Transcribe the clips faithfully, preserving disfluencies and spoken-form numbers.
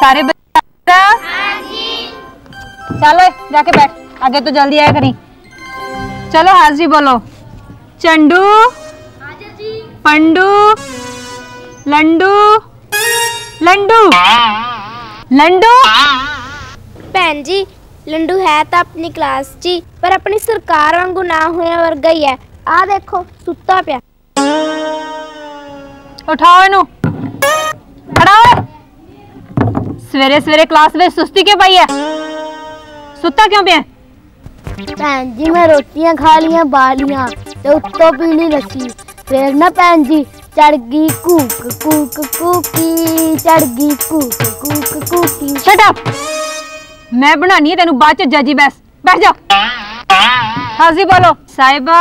सारे बच्चे? हाँ जी। चलो जाके बैठ, आगे तो जल्दी आया करी। चलो हाजिरी बोलो। चंडू, हाजिर जी। पंडू, लंडू, लंडू, लंडू। भैन जी लंडू है तो अपनी क्लास जी, पर अपनी सरकार वांगू ना होने वर्गा ही है। आ देखो सुता पिया, उठाओ इनू। सवेरे सवेरे क्लास में सुस्ती क्यों पाई है? सुता क्यों पिया? भैन जी मैं रोटियां खा लिया बालियां तो उत्तों पीली लस्सी, फिर ना भैन जी चढ़ गई कूक कूक कूकी, चढ़ गई कूक कूक कूकी। शट अप, मैं बनानी है तेनू बाद च जजी। बैस बैठ जा, हाजी बोलो। साहिबा,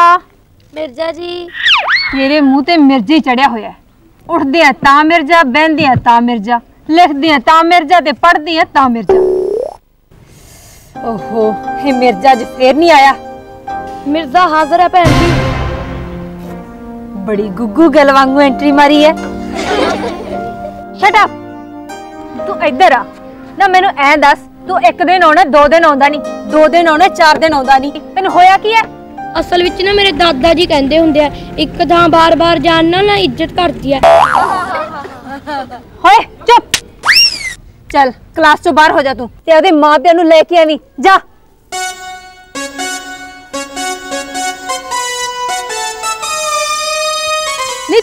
मिर्जा जी। तेरे मुंह ते मिर्जी चढ़िया होया है। उठदी है ता मिर्जा, बहंदी है ता मिर्जा, लिखदी है ता मिर्जा ते पढ़दी है ता मिर्जा। ओहो, ये मिर्जा जी फिर नहीं आया। मिर्जा हाजिर है भैन जी। बड़ी गुग्गू गल वांगू एंट्री मारी है। शट अप, तू इधर आ ना। मैनू ऐ दस, तू एक दिन आना, दो दिन आंदा नहीं, दो दिन आना, चार दिन आंदा नहीं, तेन होया की है? असल विच ना मेरे दादा जी कहंदे हुंदे आ, एक थां बार बार जान ना ना इज्जत करदी है। होए चुप, चल क्लास चो बाहर हो जा तू, ते ओदे मां पियो नू लेके आवी जा। नी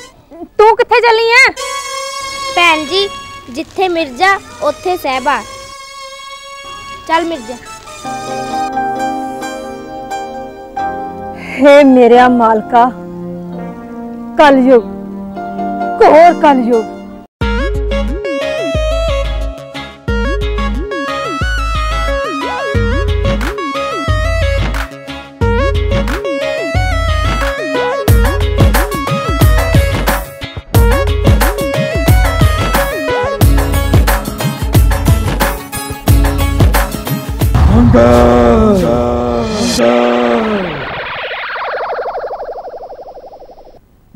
तू किथे चली है? भैन जी जिथे मिर्जा ओथे साहिबा। चल मिर्जा। हे मेरा मालका, कलयुग घोर कलयुग।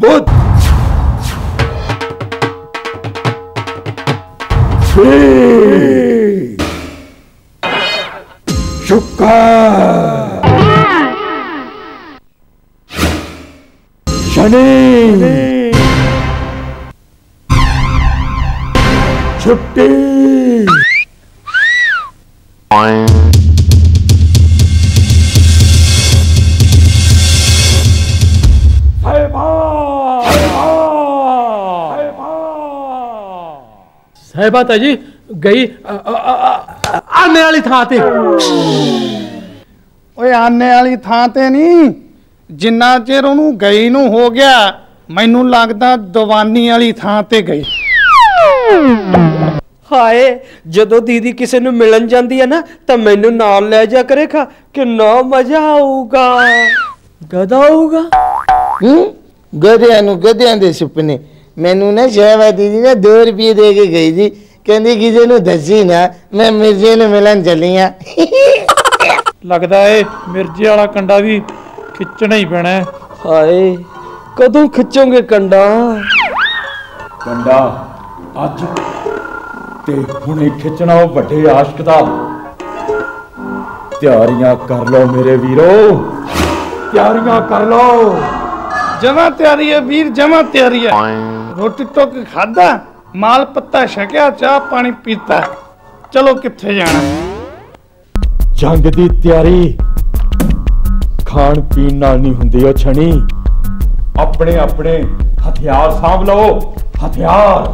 भूत, शुक्का, शनि, छुट्टी। साहिबा ताजी गई आने वाली थां ते। ओए आने वाली थां ते नहीं, जिन्ना चेर ओनू गई नू हो गया, मैनू लगदा दवानी वाली थां ते गई। हाय, जदों दीदी किसी नू मिलन जांदी है ना तां मैनू नाल ले जा करेगा कि ना मजा आऊगा। गधा आऊगा। हूं, गधे नू गधे दे सुपने। मैनू ना साहिबा दीदी ने दो रुपये दे के गई जी, कहती किसी ने दसी ना मैं मिर्जे ने मिलन चली हाँ। लगता है मिर्जे वाला कंडा भी खिंचना ही पैना है। हाय कदों खिंचोगे कंडा? कंडा अज ते हुणे खिंचना वड्डे आशक दा। तैयारियां कर लो मेरे वीरो, तैयारियां कर लो। जमा तैयारी है वीर, जमा तैयारी है। रोटी टोक खादा, माल पत्ता छकिया, चाह पानी पीता, चलो किथे जाना। जंग दी तैयारी खान पीन नाल नहीं हुंदी ओ छणी। अपने अपने हथियार सांभ लो, हथियार।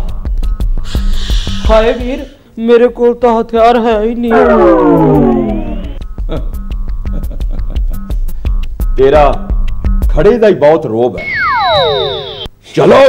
हाय वीर मेरे कोल तो हथियार है ही नहीं। तेरा खड़े दा ही बहुत रोब है। चलो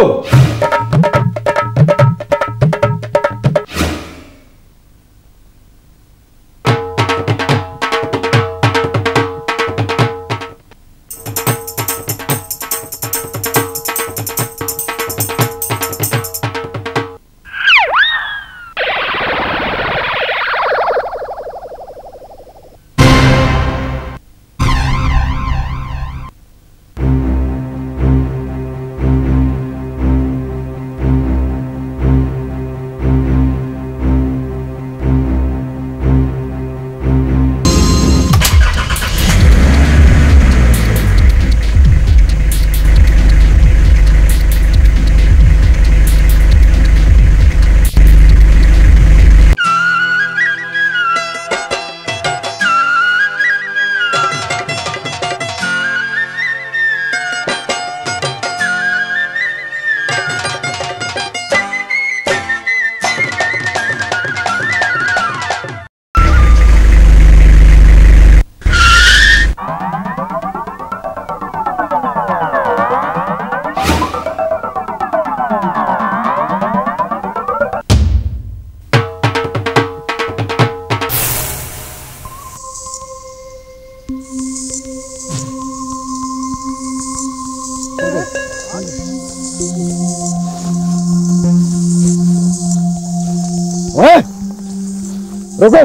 रुको,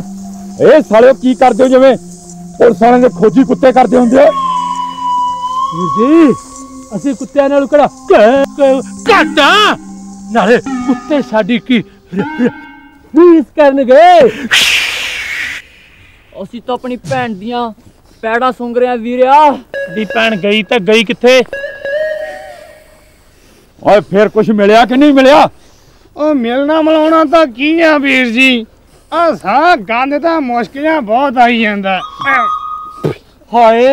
ए साले की करते हो जिवें और सारे ने खोजी कुत्ते करते होंगे जी। असि कुत्तियां नाल कड़ा काटा नाले कुत्ते साडी की रीस करन गए। असि तो अपनी भैन दियां पैड़ा सुंग रहे वीरिया। दी भैन गई तो गई किथे? ओए फिर कुछ मिलया कि नहीं मिलया? ओ मिलना मिलाना तो की है वीर जी, गंद तो मुश्किल बहुत आई जाता। हाय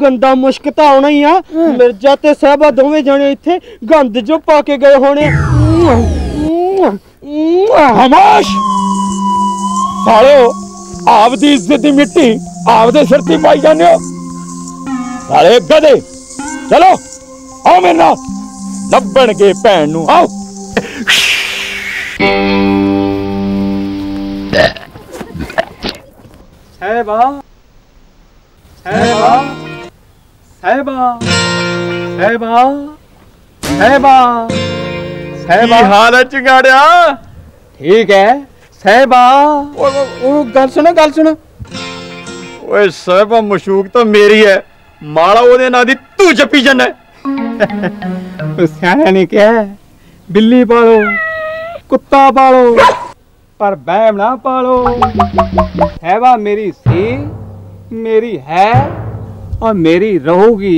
गंदा मुश्क तो आना ही आ, मिर्जा ते साहबा दोवें जने इत्थे गंद जो पा के गए होने। हमाश सालो आपदी इज्जत की मिट्टी आपदे सिर ते पाई जाने हो साले गधे। चलो आओ मेरे नाल लभण के भैन नूं। आओ साहिबा साहिबा साहिबा साहिबा साहिबा साहिबा। हाल है चिंगाड़िया? ठीक है साहिबा। गल सुनो गल सुनो। ओए साहिबा मशूक तो मेरी है, माड़ा ओदे नाल दी तू जपी जाना। सियाणियां ने कहा बिल्ली पालो कुत्ता पालो पर बैम ना पालो। हैवा मेरी सी, मेरी है और मेरी रहूगी।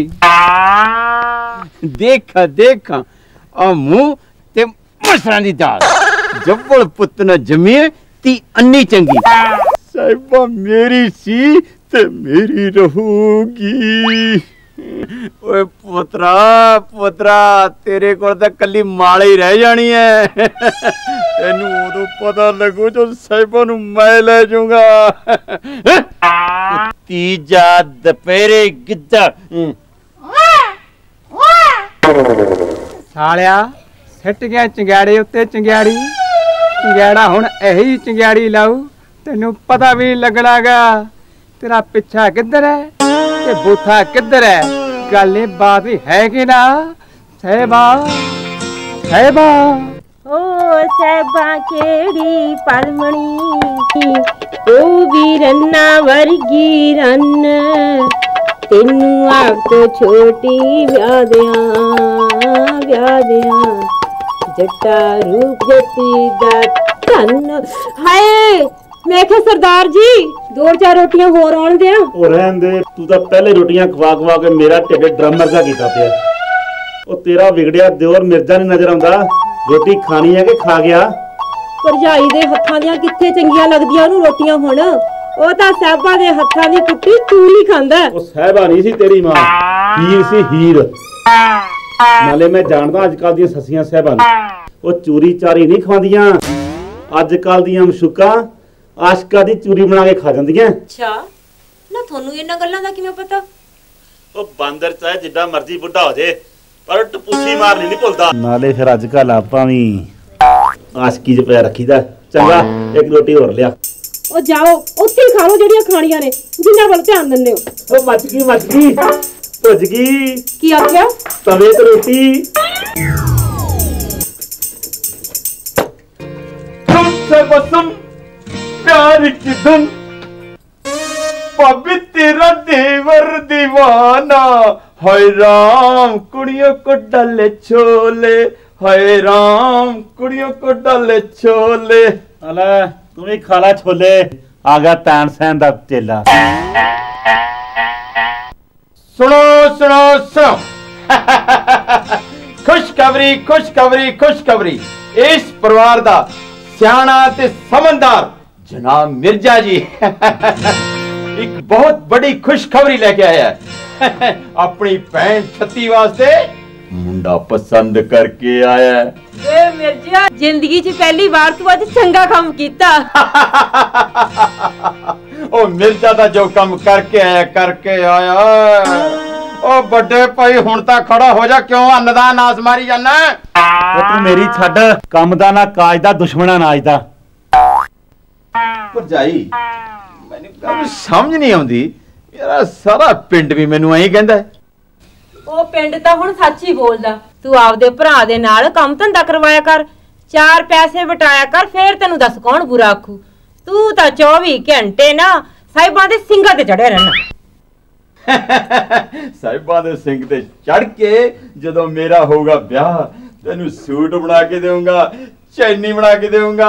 देखा देखा और मुंह ते मसरां दी दाल जब्बल पुत न जमीए ती अन्नी चंगी। साहिबा मेरी सी ते मेरी रहूगी। ओए पुत्रा पुत्रा तेरे को कली माल ही रह जानी है। तेन उदो पता लगू जो साहिबा नूं मैं ले जाऊंगा। तीजा दपहरे गिद्दा सालिया सिट गया चंगैड़े उत्ते चंगैड़ी। चंगैड़ा हुण यही चंगैड़ी लाऊ, तेनू पता भी लगना गा तेरा पिछा किधर है ते बूथा किधर है। गल बात है कि ना साहिबा? साहिबा ओ साहिबा केड़ी पलमणी ओ वीरन्ना वर्गी रन तेनू आप तो छोटी व्यादियां व्यादियां जट्टा रूप जती दा धन। हाय मैं क्या सरदार जी दो चार रोटियां होर आउण दे। ओ रहन दे, तू तो पहले रोटियां खवा खवा के मेरा ढिड ड्रमर सा कीता पिया। ओ तेरा विगड़िया देवर मिर्जा नहीं नजर आंदा। रोटी खानी है कि खा गया? भरजाई दे हत्थां दियां किथे चंगियां लगदियां ओनू रोटियां हुण। ओ तां साहिबा दे हत्थां दी कुट्टी चूली खांदा। ओ साहिबा नहीं सी तेरी मां, हीर सी हीर। नाले मैं जानदा अजकल दियां ससियां साहिबा नूं ओ चूरी चारी नहीं खांदियां। अजकल दियां मशूकां आशका दी चूरी बना के खा जांदियां। अच्छा ना थोनू इना गल्लां दा किवें पता? ओ बांदर चाहे जिद्दा मर्जी बुड्ढा हो जाए पर टपूछी मारनी नहीं भुलदा। नाले फिर अजकल आपां वी आशकी च पै रखीदा। चंगा एक रोटी होर लिया। ओ जाओ उत्थे खा लो जेड़ियां खाणियां ने, जिन्ना वल ध्यान दिंदे हो। ओ मच गई मच गई भुज गई। की आख्या? तवे ते रोटी। तुमसे कसम प्यार की धुन भाभी तेरा देवर दीवाना। हाय राम कुड़ियों को डाले छोले, हाय राम कुड़ियों को डाले छोले। अला तू ही खाला छोले। आ गया तान सहन दा चेला। सुनो सुनो सुनो खुशखबरी खुशखबरी खुशखबरी। इस परिवार दा सियाणा ते समझदार जनाब मिर्जा जी एक बहुत बड़ी खुशखबरी लेके आया है। अपनी भैन छत्ती वास्ते मुंडा पसंद करके आया है। ए मिर्जा जिंदगी च पहली बार तू अज चंगा काम कीता। ओ मिर्जा दा जो काम करके आया करके आया। ओ बड़े भाई हुण तां खड़ा हो जा, क्यों अन्न दा नास मारी जाना? ओ तू मेरी छड्ड, काम दा ना काज दा दुश्मना नाज दा। ਭਰਜਾਈ ਮੈਨੂੰ ਸਮਝ ਨਹੀਂ ਆਉਂਦੀ, ਮੇਰਾ ਸਾਰਾ ਪਿੰਡ ਵੀ ਮੈਨੂੰ ਐਂ ਕਹਿੰਦਾ। ਉਹ ਪਿੰਡ ਤਾਂ ਹੁਣ ਸੱਚ ਹੀ ਬੋਲਦਾ। तू आपदे भरा दे नाल काम धंधा करवाया कर, चार पैसे वटाया कर, फिर तेनू दस कौन बुरा आखू। तू तो चौबी घंटे ना साहिबां दे सिंघां ते चढ़िया रहना। साहिबां दे सिंघ ते चढ़ के जदों मेरा होगा ब्याह तेनू सूट बना के देऊंगा, चैनी बना के देऊंगा,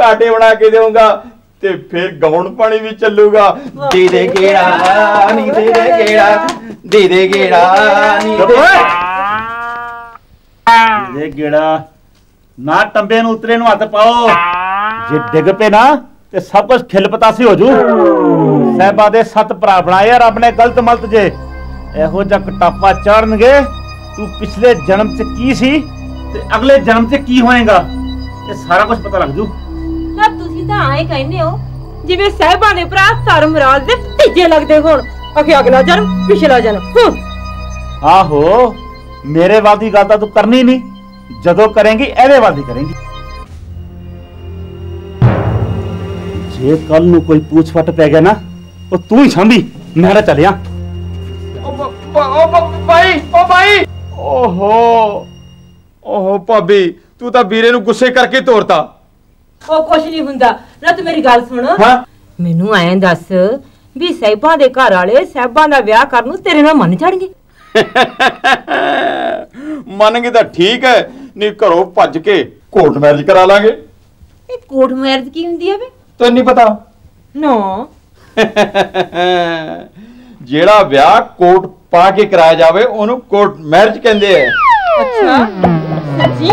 काटे बना के देऊंगा ते फिर गौण पानी भी चलूगा। दीदे गेड़ा नी दीदे गेड़ा दीदे गेड़ा नी दीदे गेड़ा ना टंबे नू उतरे नू हाथ पाओ, जे डिग पे ना ते सब कुछ खिल पतासी हो जू। साहिबा दे सत भरा बनाए रब ने, गलत मलत जे एहो जा कटापा चढ़नगे तू पिछले जन्म च की सी ते अगले जन्म च की होएगा ये सारा कुछ पता लग जू। जे कल नू कोई पूछ फट पै गया ना तो तू ही सांभी, मैं चलिया। ओहो भाभी तू तो वीरे नू गुस्से करके तोड़ता। ओ कुछ नहीं हुंदा ना, तू मेरी गल सुन। मैनू ऐ दस भी साहिबां दे घर वाले साहिबां दा विआह करन नूं तेरे नाल मन चढ़णगे? मनणगे तां ठीक है, नहीं घरों भज के कोर्ट मैरिज करा लांगे। ए कोर्ट मैरिज की हुंदी है बे? तैनूं नहीं पता ना। जेड़ा विआह कोर्ट पा के कराया जावे ओनू कोर्ट मैरिज कहंदे आ। अच्छा सच्ची?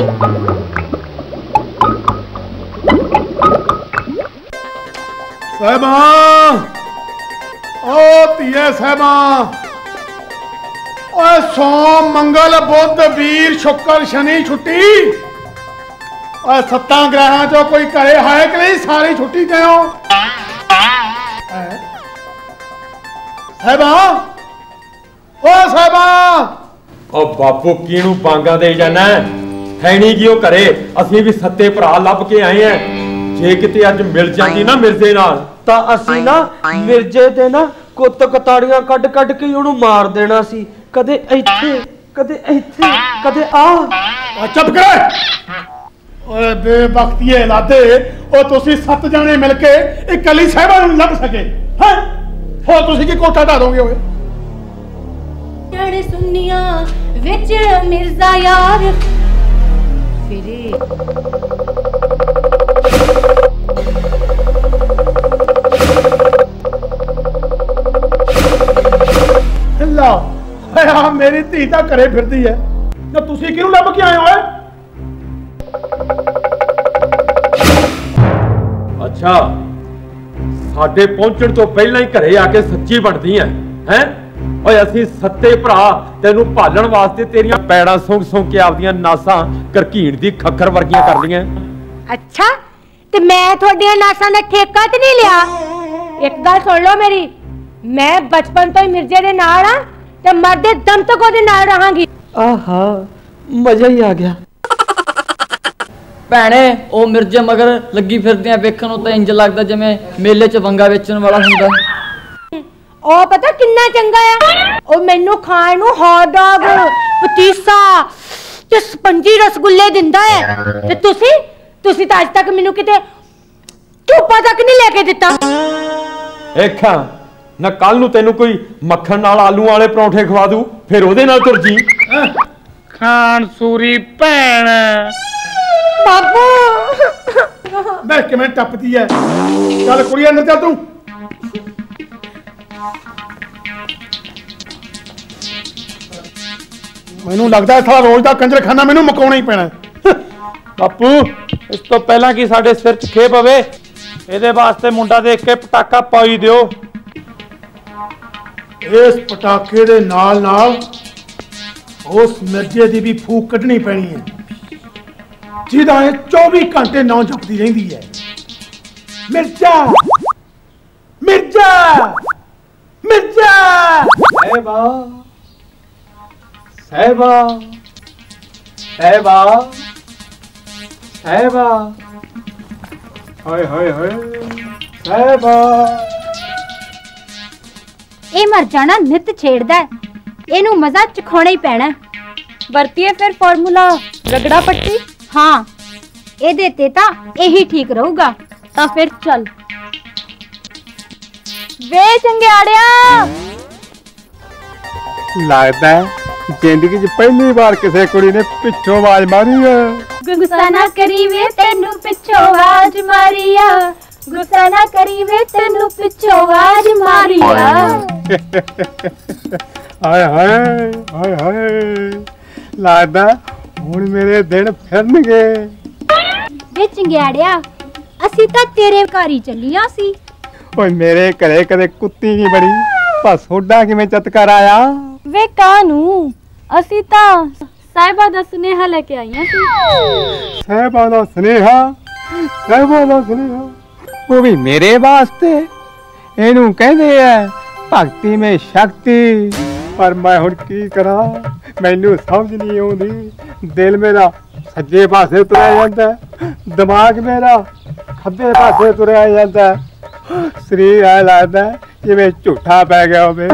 साहिबा ओ धीए साहिबा, ओए सोम मंगल बुध वीर शुक्र शनि छुट्टी, ओए सत्ता ग्रहां चो कोई करे है कि नहीं? सारी छुट्टी गए हो साहिबा। ओ साहिबा ओ बापू कीनू पांगा दे जाना है नहीं कि करे, असि भी सत्ते भरा लभ के आए हैं। जे किते अज मिल जाती ना मिर्जे नाल तां असीं ना मिर्जे दे ना कुत्त कताड़ियां कड़ कड़ के उहनूं मार देना सी, कदे इत्थे कदे इत्थे कदे आ। चुप कर ओए बेवकतिए लादे, ओ तुसीं सत जाने मिलके इकली साहिबा नूं लभ सके हैं हो तुसीं की कोठा ढा दोगे? ओए जड़े सुनिया विच मिर्जा यार फिरे हाँ मेरी धी तो घरे फिरती है तो तुसी क्यों लभ के आए हो? अच्छा साडे पहुंचण तो पहला ही घरे आके सच्ची बनती है हैं? ओए असीं सत्ते भरा तेनू भालण वास्ते तेरियां पैड़ां सुंघ सुंघ के आपदियां नासां करकीण दी खखर वर्गियां कर लईआं। अच्छा ते मैं तुहाडियां नासां दा ठेका ते नहीं लिया? एक गल सुण लो मेरी, मैं बचपन तो ही मिर्जे दे नाल हां ते मरदे दम तक ओदे नाल रहांगी। आहा मजा ही आ गया भैणे। ओ मिर्जे मगर लगी फिरदियां वेखण नूं तां इंज लगदा जिवें मेले च वंगा वेचण वाला हुंदा। ओ पता किन्ना चंगा आ ओ मैनू खाण नूं हॉट डॉग पतीसा ते स्पंजी रसगुल्ले दिंदा है ते तुसी तुसी तां अज तक मैनू किते चूपा तक नहीं लेके दित्ता। एखां ना कल नूं तैनूं कोई मक्खन नाल आलू वाले परौंठे खवा दूं फिर ओहदे नाल तुर जी। खान सूरी भैण बाबू मैं किवें टपदी है। चल कुड़िया ना चल तू। मैनू लगदा इस रोज दा कंजरखाना मैनू मकाउणा ही पैना। बापू इस तो पहला कि साडे सिर च खेप पवे इहदे वास्ते मुंडा देख के पटाका पाई दिओ। इस पटाके दे नाल नाल उस मिर्जे की भी फूक कढ़नी पैनी है जिदा चौबी घंटे नौ जपती रही है। मिर्जा मिर्जा मिर्जा साहिबा साहिबा साहिबा साहिबा हाय हाय हाय साहिबा। ਇਹ ਮਰ ਜਾਣਾ ਨਿਤ ਛੇੜਦਾ, ਇਹਨੂੰ ਮਜ਼ਾ ਚਖਾਉਣਾ ਹੀ ਪੈਣਾ। वरतीये फिर फॉर्मूला रगड़ा पट्टी। हाँ ए देते ता यही ठीक रहूगा। ता फिर चल वे चंगे आड़िया। लगता है जिंदगी च पहली बार किसी कुड़ी ने पिछो आवाज मारी है। गुस्सा ना करी वे तेनू पिछो आवाज मारी है। गुस्सा ना करी वे तेनू पिछो आवाज मारी है। हाय हाय हाय हाय लादा हुण मेरे दिन फिरनगे। वे चंगियाड़िया असी तां तेरे घर ही चलिया सी। ओए मेरे घरे कदे कुत्ती नहीं बड़ी पर सोडा किवें चटकर आया। वे कानू असी तां साहिबा दा सुनेहा लेके आईयां सी। साहिबा दा सुनेहा साहिबा दा सुनेहा वो भी मेरे वास्ते। इनू कहंदे आ भक्ति में शक्ति। पर मैं हुण की करा मैनू समझ नहीं आती। दिल मेरा सज्जे पासे तुरै जांदा है, दिमाग मेरा खब्बे पासे तुरै जांदा है। शरीर ऐ लगदा जिवें झूठा पै गया होवे।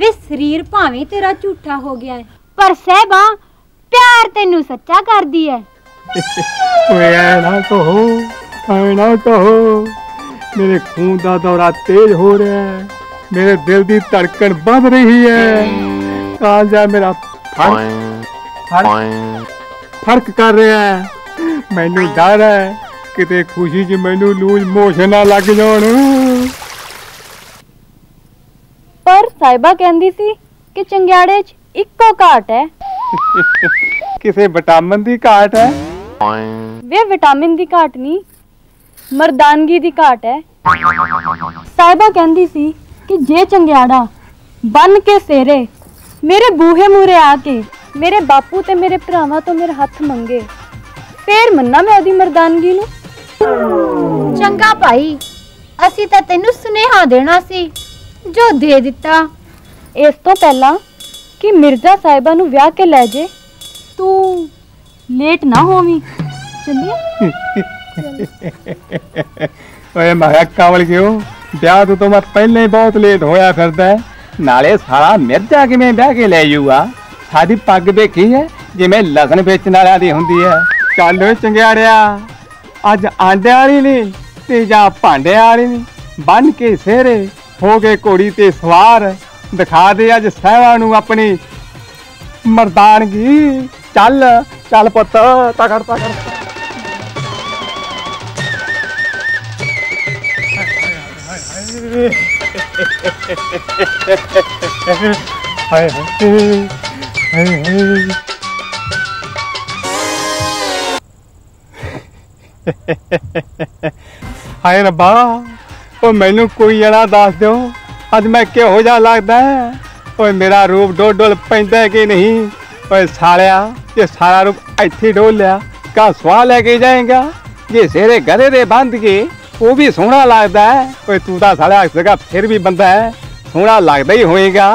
वे शरीर भावें तेरा झूठा हो गया है पर साहिबा प्यार तैनू सच्चा करदी है। ओए ऐ ना कहो ऐ ना कहो। मेरे खून दा दौरा तेज हो रहा है। मेरे दिल की धड़कन बढ़ रही है। कांजा मेरा फर्क फर्क फर्क कर रहा है। मैनू डर है किते खुशी च मैनू लूज मोशन ना लग जाण। पर साहिबा कहंदी सी कि चंगियाड़े च इक्को घाट है। किसे विटामिन दी घाट है। वे विटामिन दी घाट नहीं मर्दानगी दी घाट है। साहिबा कहंदी सी कि जे चंगियाड़ा बन के सेरे मेरे बूहे मूरे आके मेरे बापू ते मेरे भरावां तो मेरे हथ मंगे फिर मन्ना मैं ओदी मर्दानगी नू। चंगा भाई असी तां तैनू सुनेहा देना सी जो दे दिता। इस तो पहला कि मिर्जा साहिबा नू व्याह के लै जे तू लेट ना होवी। चलिए ओए मारा कावल गयो ब्याह तो मैं पहले ही बहुत लेट होया फिरदा है। नाले सारा मिर्जा किवें बह के ले जूगा। साडी पग देखी है जिवें लसन वेचण वालियां दी हुंदी है। चल चंगियाड़िया अज आंडे वाली नहीं ते जा भांडे वाली नहीं बन के सेहरे हो गए घोड़ी ते सवार। दिखा दे अज साहिबा नू अपनी मर्दानगी। चल चल पुत्त तकड़ तकड़। हाय हाय हाय रब्बा ओ मैनू कोई जरा दस दो अज मैं किहो जा लगदा है। ओए मेरा रूप डोल डोल पैंदा कि नहीं। ओए सालिया ये सारा रूप इत्थे डोल लिया का सुहा लेके जाएगा। ये सेरे गले दे बंध के वो भी सोहना लगता है। कोई तू तो साला जगह फिर भी बंदा है सोहना लगता ही होएगा।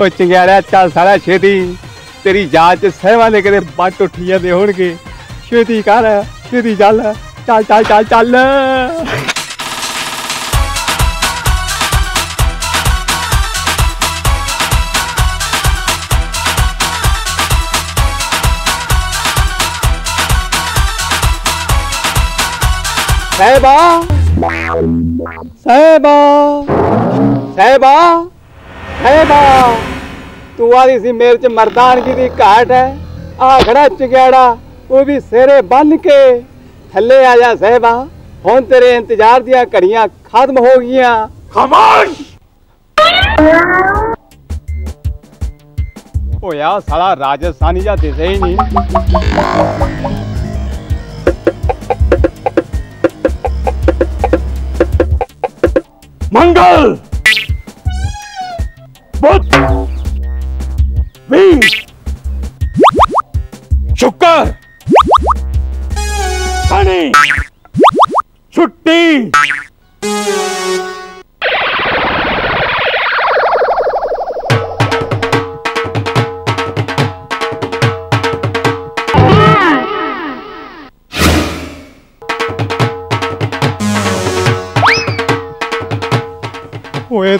और चंगियाड़ा चल साला छेती तेरी जात साहिबा ने कदे बट उठी जाते हो गए। छेती कर छेती चल चल चल चल चल। साहिबा साहिबा साहिबा साहिबा तू आदि सी मेरे च मर्दानगी दी घाट है। आ खड़ा चंगियाड़ा वो भी सेरे बन के थले आ जा। साहिबा हुण तेरे इंतजार दियां घड़ियां खत्म हो गईयां। खामोश ओ यार साला राजस्थानी जा दिसे ही नहीं। मंगल बुध वीर शुक्र शनि छुट्टी।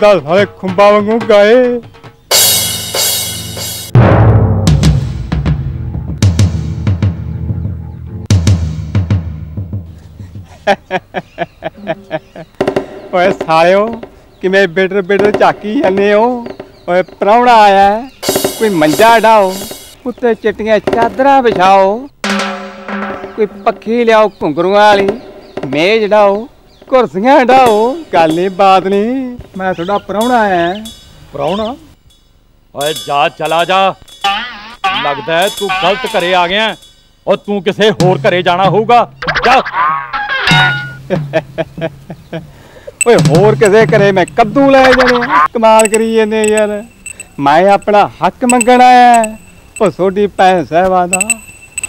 सारे खुंबा वांगू गाए। ओए सालियो कि मैं बेटर बेटर झाकी जाने हो। ओए प्राहुणा आया है, कोई मंजा डाओ, उत्ते चिट्टियां चादरां बिछाओ, कोई पक्खी लियाओ घुंगरू वाली, मेज डाओ, कुर्सियां डाओ, गल नहीं बात नहीं, मैं थोड़ा प्राहुणा आया है। प्राहुणा? ओए जा, चला जा, लगता है तू गलत घरे आ गया और तू किसी होर घरे जाना होगा। जा। ओए होर किसे घरे मैं कद्दू लै जाने, कमाल करी जाने यार। मैं अपना हक मंगण आया, और सोडी भैन साहिबा दा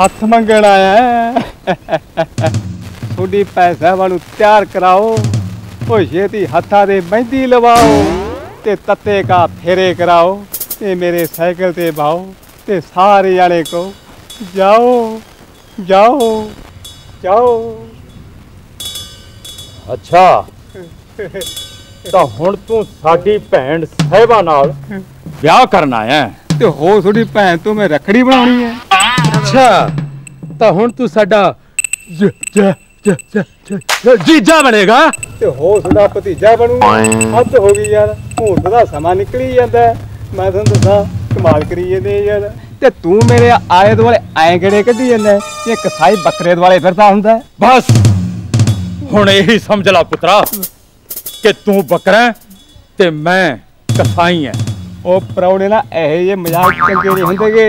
हथ मंगण आया। सोडी भैन साहिबा नूं तैयार कराओ, और छेती हत्था दे मेहंदी लवाओ, ते तत्ते का फेरे कराओ, ते मेरे साइकिल ते बाओ, ते सारे जाने को जाओ जाओ जाओ। अच्छा हूँ तू साडी भैन साहिबा नाल ब्याह करना है ते हो थोड़ी भैन तू मैं रखड़ी बनानी है। अच्छा तो हूँ तू साडा जीजा बनेगा ते हो थोड़ा भतीजा बनूगा। हद हो गई यार, हूँ तो समा निकली जाता है, मैं तुम दसा कमाल करी जाने यार। ते तू मेरे आले दुआले आए गेड़े कढी जांदा ये कसाई बकरे दुआले फिरदा हुंदा। बस हुण यही समझ ला पुत्रा कि तू बकरा ते मैं कसाई है। ओ प्राउणे ना इहो जे मजाक चंगे नहीं हुंदेगे,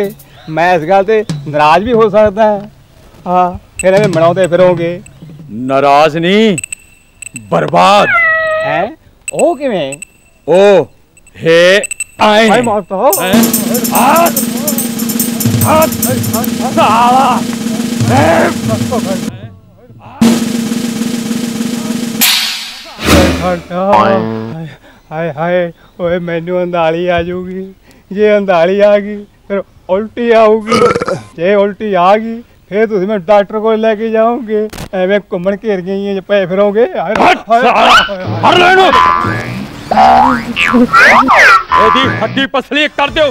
मैं इस गल ते नाराज भी हो सकदा है। हां फिर एवें मनाउंदे फिरोगे। नाराज नहीं बर्बाद है। ओ किवें? ओ हे आए भाई मार तो आ हाय हाय। ओए मैनू अंधाली आ जाऊगी, जे अंधाली आ गई फिर उल्टी आऊगी, जे उल्टी आ गई फिर तुम मैं डॉक्टर को लेके जाओगे, एवं घूमन घेर गई पे फिरोगे। हड्डी पसली कर दो।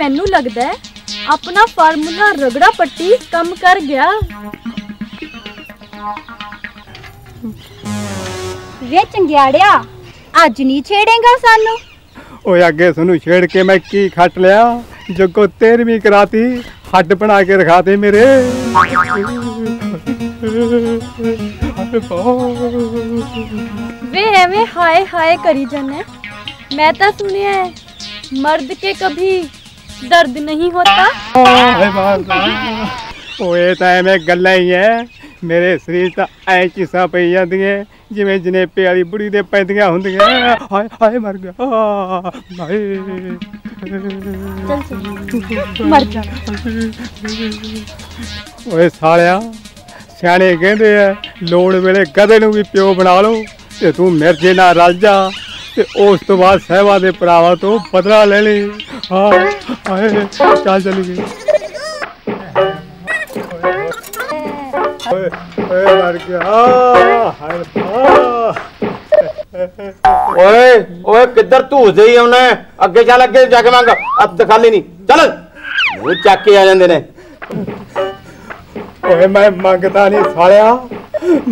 मैनू लगता है अपना फार्मूला रगड़ा पट्टी कम कर गया। वे चंगियाड़िया आज नहीं छेड़ेगा सानू। ओए आगे सानू छेड़ के मैं की खट लिया, जगो तेरहवीं कराती, हड्ड बना के रखाते मेरे। वे एवें हाय हाय करी जाने, मैं तो सुनिया मर्द के कभी दर्द नहीं होता। ओए ताए में गल्ला ही है, मेरे शरीर तो ऐ चीसा पई जांदियां जिवें जनेपे वाली बुढ़ी दे पैंदियां हुंदियां। हाय हाय मर गया, हाय चल मर जा। ओए सालिया सियाणे कहंदे आ लोड़ वेले गधे नूं भी प्यो बना लो, ते तू मेरे नाल रल जा, ते उस तो बाद साहिबा दे भरावां तो बदला ले ले। हाँ आए चाल चली गई। ओए ओए किधर तू जाई आना, अगे चल, अगे जाके मंग, अब दिखाली नहीं, चल वो चाके आ जांदे ने। ओए मैं मंगता नहीं सालिया,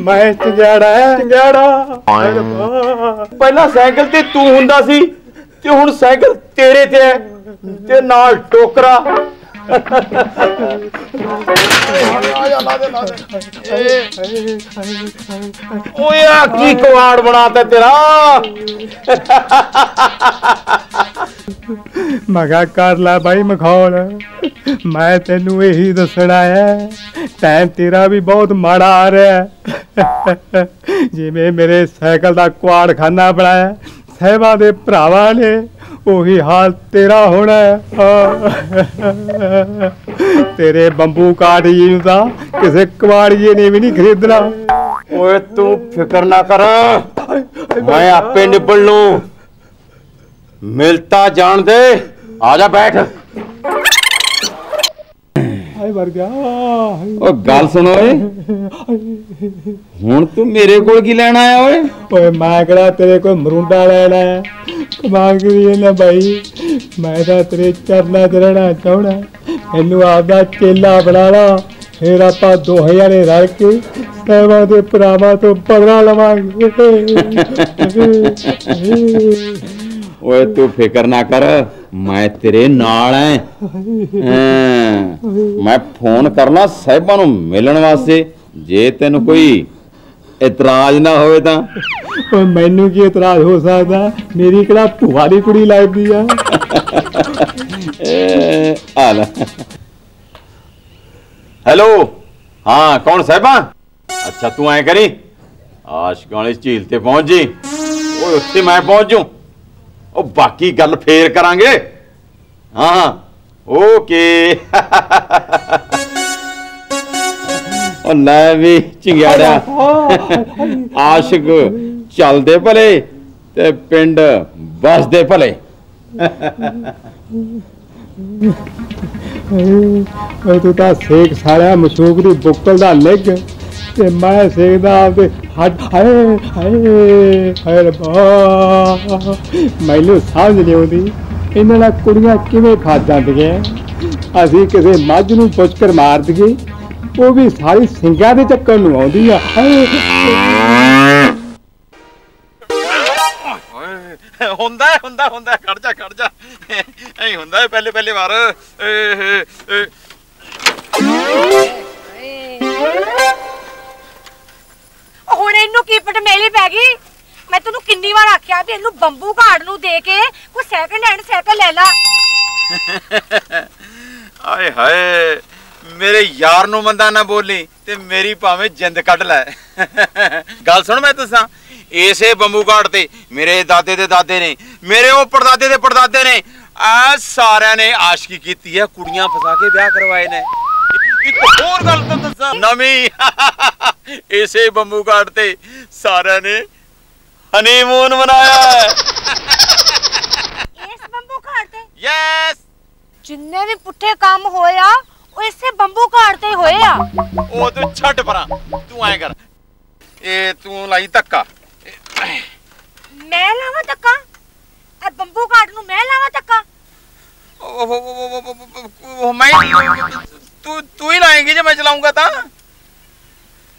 मैं चंगाड़ा चंगाड़ा। पहला साइकिल ते तू हुंदा सी ते हुण साइकिल तेरे ते है ते नाल टोकरा। ओए आ की कवाड़ बनाता तेरा। मगा कर ला भाई मखौल, मैं तेनू यही दसना है, टाइम तेरा भी बहुत माड़ा आ रहा है। जिमें मेरे साइकिल का कुआड़ खाना बनाया साहिबा दे भरावा ने ओही हाल तेरा होना है। तेरे बंबू काटिए दा किसे कवाड़िए ने भी नहीं खरीदना। ओए तू फिक्र ना कर, मैं आपे निपल लूं। मिलता जान दे, आजा बैठ। हाय मर गया। ओ गल सुनो, हुण तू मेरे कोल की लेना आया? ओए ओए मैं कड़ा तेरे कोल मरूंडा लेना है। कमाल करिए ना भाई, मैं तो तेरे चरना च रहना चाहना। मैनू आपका चेला बना ला, फिर आप दो हजार रल के साहिबा दे भरावां तो बदला लवांगे। ओए तू फिक्र ना कर, मैं तेरे नाल हैं। मैं फोन करना साहिबा नूं मिलण वास्ते, जे तैनूं कोई इतराज ना होए तां। तो मैनू की इतराज हो सकता, मेरी कड़ा तुम्हारी कुड़ी लगती है। हेलो, हाँ कौन साहिबा? अच्छा तू आए करी आशिक वाली झील ते पहुंच जी, वो उत्ते मैं पहुंच जू, बाकी गल फेर करांगे। हाँ ओके। और लै भी चिंगाड़ा आशिक चल दे भले ते पिंड बस दे भले। तू तो सेक सारा मशूक की बुक्कल का लिग, ते मैं सेकदा आपके हट। हाय हाय हाय रब्बा, मैनू समझ नहीं आती इन्होंने कुड़ियां किवें खा जांदियां। असीं किसी मझ नूं पुचकर मार दीए, वो भी सारी सिंगां दे चक्कर नूं आउंदी आ। ਹੁੰਦਾ ਹੁੰਦਾ ਹੁੰਦਾ ਖੜ ਜਾ ਖੜ ਜਾ ਐ ਹੁੰਦਾ ਪਹਿਲੇ ਪਹਿਲੇ ਵਾਰ। ਹੁਣ ਇਹਨੂੰ ਕੀ ਪਟਮੇਲੀ ਪੈ ਗਈ? ਮੈਂ ਤੈਨੂੰ ਕਿੰਨੀ ਵਾਰ ਆਖਿਆ ਵੀ ਇਹਨੂੰ ਬੰਬੂ ਘਾੜ ਨੂੰ ਦੇ ਕੇ ਕੋਈ ਸੈਕੰਡ ਹੈਂਡ ਸਾਈਕਲ ਲੈ ਲਾ। ਆਏ ਹਾਏ, ਮੇਰੇ ਯਾਰ ਨੂੰ ਮੰਦਾ ਨਾ ਬੋਲੀ ਤੇ ਮੇਰੀ ਭਾਵੇਂ ਜਿੰਦ ਕੱਢ ਲੈ। ਗੱਲ ਸੁਣ, ਮੈਂ ਤੁਸਾਂ इसे बंबू घाट ते मेरे दादे दे दादे ने, मेरे वो परदादे दे परदादे ने आ सारे ने आशकी कीती है, कुड़ियां फसा के ब्याह करवाए ने। एक होर गल तो दस्सां नवीं, इसे बंबू घाट ते सारे ने हनीमून मनाया। इस बंबू घाट ते? यस, जिन्ने भी पुठे काम होया ओ इसे बंबू घाट ते होया। ओ तू छट परा, तू आए कर, ए तू लाई धक्का। मैं लावा धक्का? ए बंबू घाट नु मैं लावा धक्का? ओ मैं तू तू ही लाएगी जे मैं चलाऊंगा ता।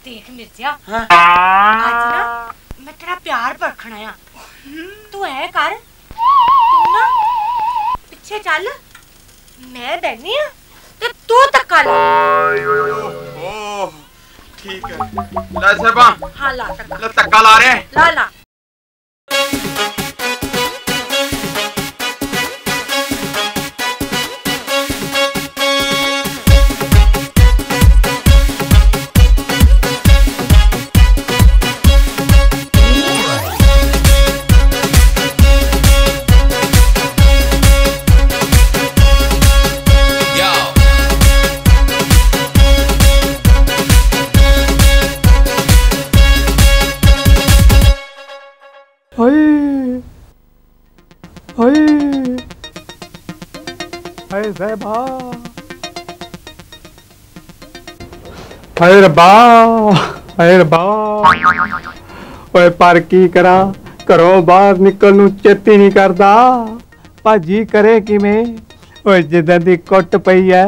देख मिर्जा, हां आज ना मैं तेरा प्यार परखना है। तू ऐ कर, तू ना पीछे चल, मैं बैठनी है ते तू धक्का ला। ओहो ठीक है, ला साहिबा। हाँ ला धक्का, धक्का ला रहे हैं। ला ला हाय रब्बा, हाय रब्बा। ओए पर की करा, घरों बाहर निकल नूं चेती नहीं करता। भाजी करे किवें? ओए जिद्दां दी कुट पई है,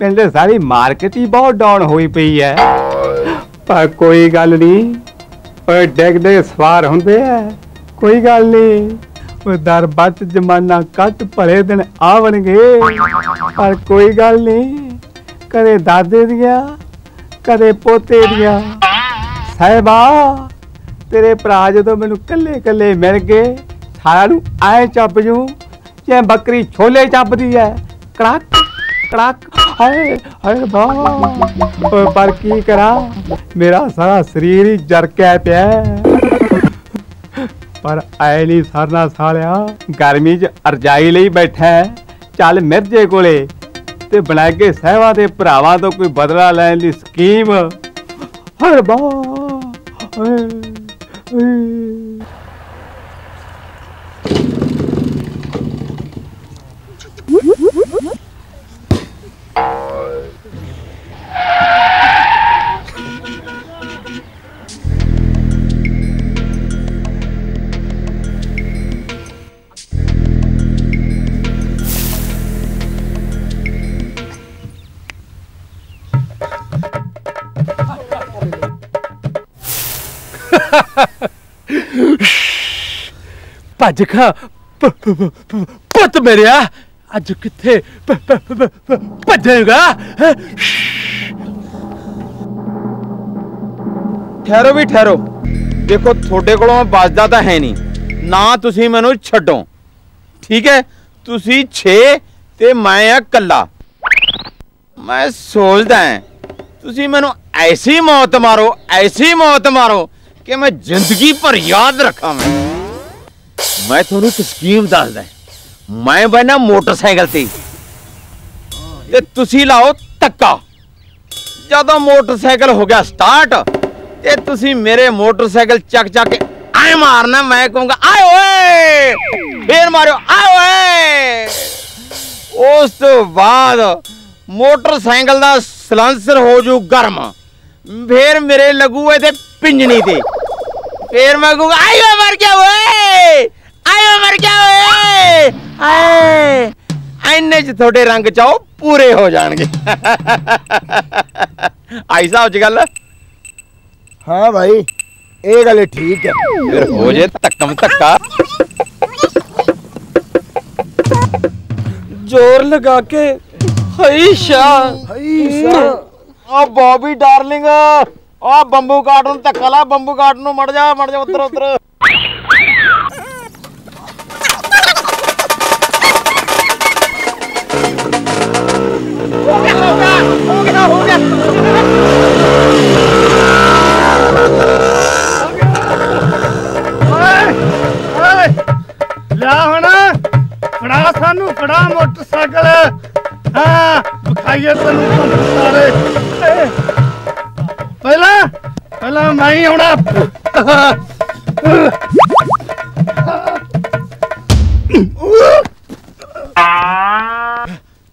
पिंड सारी मार्केट ही बहुत डाउन होई पई है। पर कोई गल नहीं, ओए डिगदे सवार हुंदे आ, कोई गल नहीं। दर बट जमाना कट, भले दिन आवणगे। पर कोई गल नहीं, कदे दादे दिया कदे पोते दिया। साहिबा तेरे भरा जदों मैनू कल्ले कल्ले मिल गए, सारा नूं आए चप जूं जिवें बकरी छोले चपदी है, कड़ाक कड़ाक। हाय हाय वाह, पर की करा, मेरा सारा शरीर ही जरकै पिया। पर आए नहीं सरना सालिया गर्मी च अरजाई ले बैठा चल मिर्जे कोले ते बनागे सहवा दे भरावां तो कोई बदला लैन दी स्कीम हर भज खा पुत मेरे अज किथे भजेगा। ठहरो भी ठहरो, देखो थोड़े को बचदा तो है नहीं ना, तुसी मैनू छड्डो ठीक है। तुसी छे ते मैं कला, मैं सोचदा है तुसी मैनू ऐसी मौत मारो ऐसी मौत मारो कि मैं जिंदगी पर याद रखा। मैं मैं थोड़ी स्कीम दस दें, मैं बहना मोटरसाइकिल ते तुसी लाओ धक्का। जदों मोटरसाइकिल हो गया स्टार्ट ते तुसी मेरे मोटरसाइकिल चक चक आए मारना, मैं कहूँगा आए ओए, फिर मारियो आए ओए। उस तो बाद मोटरसाइकिल का सलेंसर हो जू गर्म, फिर मेरे लगू ए पिंजनी दे, फिर मैं कहूँगा आयो मर गया ओए, आयो मर गया ओए। आए इन्ने च थोड़े रंग चाओ पूरे हो जाएंगे। आई साहब गल हाँ भाई ये गल ठीक है, फिर हो जाए धक्कम धक्का। जोर लगा के हई शाह आ बॉबी डार्लिंग आ बंबू काट नूं धक्का ला, बंबू काट नूं मड़ जा मड़ जा उधर उधर। ला हुण फड़ा सानू फड़ा मोटरसाइकिल, हां विखाइए तैनूं सारे। पहला पहला मैं ही आना।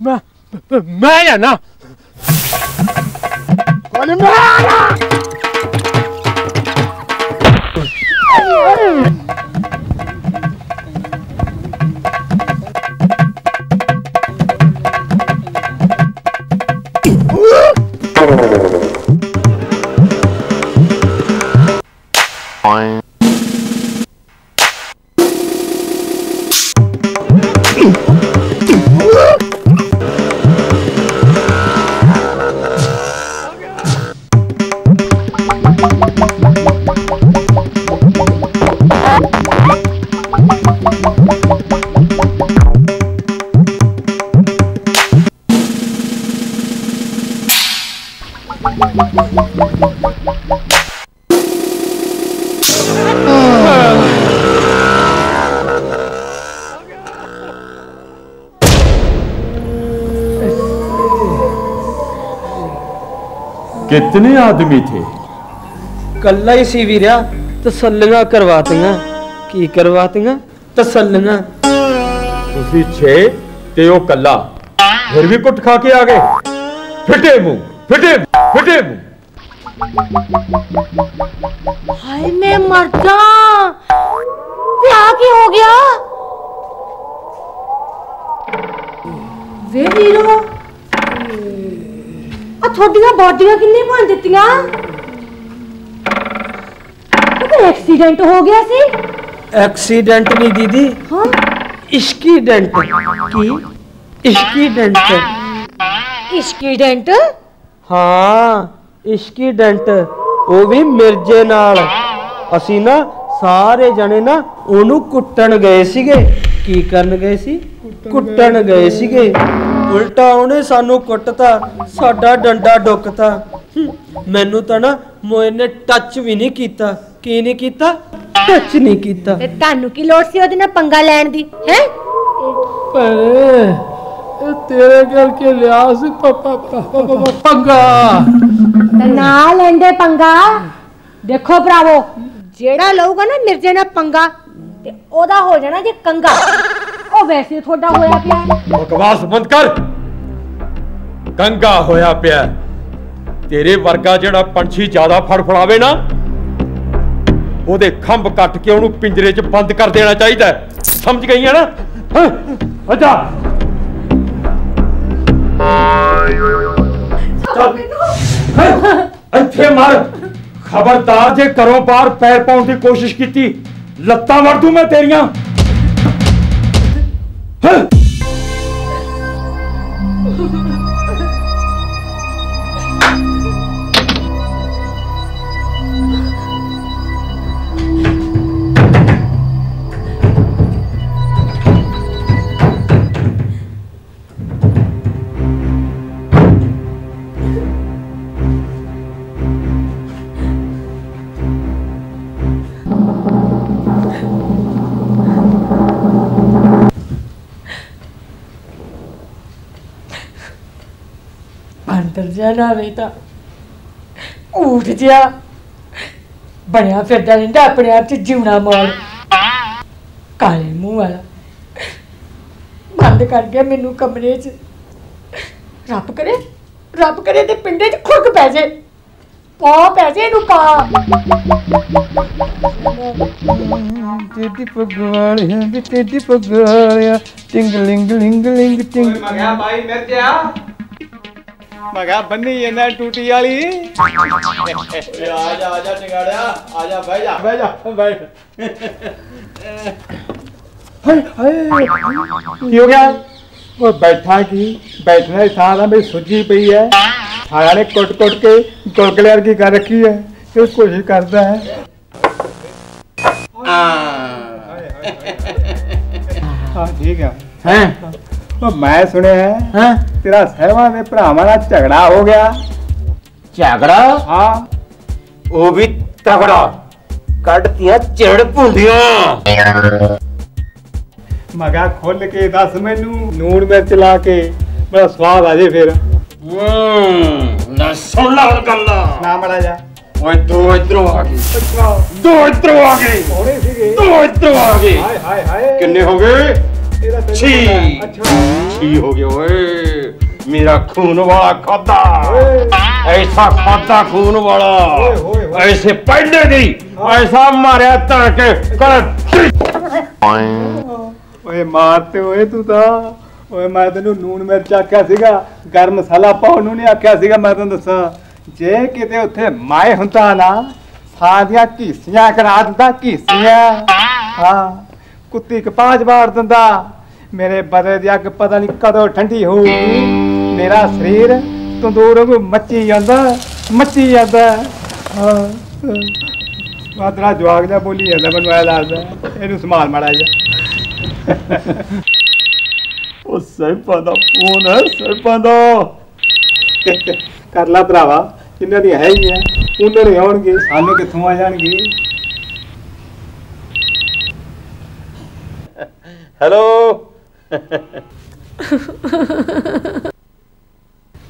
मैं मैं आना कौन मैं आना। कितने आदमी थे? कल्ला ही सी वीरा, तसल्लियां करवातियां। की करवातियां? तसल्लियां। तुसी छे ते ओ कल्ला, फिर भी कुट खा के आ गए। फिटे मुंह फिटे फिटे मुंह। हाय मैं मर जा, क्या क्या हो गया वे वीरो? थोड़ियां बॉडियां किन्नी भंड दित्तियां, एक्सीडेंट हो गया सी। एक्सीडेंट नहीं दीदी, हाँ इश्कीडेंट। की इश्कीडेंट? इश्कीडेंट हाँ इश्कीडेंट, वो भी मिर्जे नाल। असी ना सारे जने ना ओनू कुट्टन गए सीगे। की करन गए सी? कुट्टन गए सीगे। उल्टा उन्हें सानू कुटता, साडा डंडा डुकता। मैनू तो ना मोए ने टच भी नहीं किया। की नहीं किया? कुछ नहीं किया। तानू की लोड़ सी ओदे नाल पंगा लैण दी हैं? ए तेरे गल के लिया सी पापा पंगा ना लैंदे पंगा। देखो भरावो जेड़ा लऊगा ना मिर्जे नाल पंगा ते ओदा हो जाना जे कंगा। ओ वैसे थोड़ा होया पिया। बकवास बंद कर। कंगा होया पिया तेरे वर्गा जिहड़ा पंछी ज्यादा फड़फड़ावे ना ओदे खंभ कट के उहनूं पिंजरे च बंद कर देना चाहिदा। समझ गई है ना? अच्छा इत्थे मार। खबरदार जे करो बाहर पैर पाउण दी कोशिश कीती लत्तां वड़ दूं मैं तेरियां। ऊठ जिया बनिया फिरदा रहिंदा अपने आप च जीवना माल काले मूंह वाला बंद कर गया मैनू कमरे च। रब करे रब करे ते पिंडे च खुरक पै जाए। पा पै जाए नू पा। तेरी पगवालियां भी तेरी पगवालियां टिंग लिंग लिंग लिंग टिंग। मगया भाई मर गया। मगा बन्नी ये ना टूटी वाली। आजा आजा टिंगाड़ा आजा बैठ जा बैठ जा बैठ। हाय हाय क्यों क्या वो बैठा की बैठने सारा में सुजी पई है। सारा ने कोट कोट के गोलगले की कर रखी है। ये कोशिश करता है। हाँ ठीक है हैं। तो मैं सुने है, है? तेरा सहवा में भरावां नाल झगड़ा हो गया। झगड़ा? हाँ वो भी तगड़ा कड़तियां चिड़ पुंदियां। मगा खोल के दस मैनू नून मिर्च ला के बड़ा स्वाद आ जाए फिर। ना सुन ला हुण गल्ल ना मड़ा जा। ओए दो इधरों आ गए दो इधरों आ गए दो इधरों आ गए। किन्ने हो गए? छी छी हो गया। ओए मेरा खून वाला खादा ऐसा खादा खून वाला ऐसे पहले दी ऐसा मारिया तड़के कर मारते होए तू ता। ओए मैं तेनू नून मिर्च आख्या सीगा गर्म मसाला पाउण नूं नहीं आख्या सीगा। मैं तैनूं दस्सां जे किते उत्थे माए हुंदा ना सारियां घीसियां करा दिंदा। घीसियां हां कुत्ती कपाज बार दिंदा। मेरे बदले दी अग पता नहीं कदों ठंडी होगी। मेरा शरीर तंदूर को मची जाता मची जाता। हाँ तेरा जवाक जा बोली जाता मैं लगता इन संभाल माड़ा जा। सरपा का फोन है सरपा का कर ला भरावा इन्हों की है ही है उन्होंने आने सानू कितों आ जाएगी। हेलो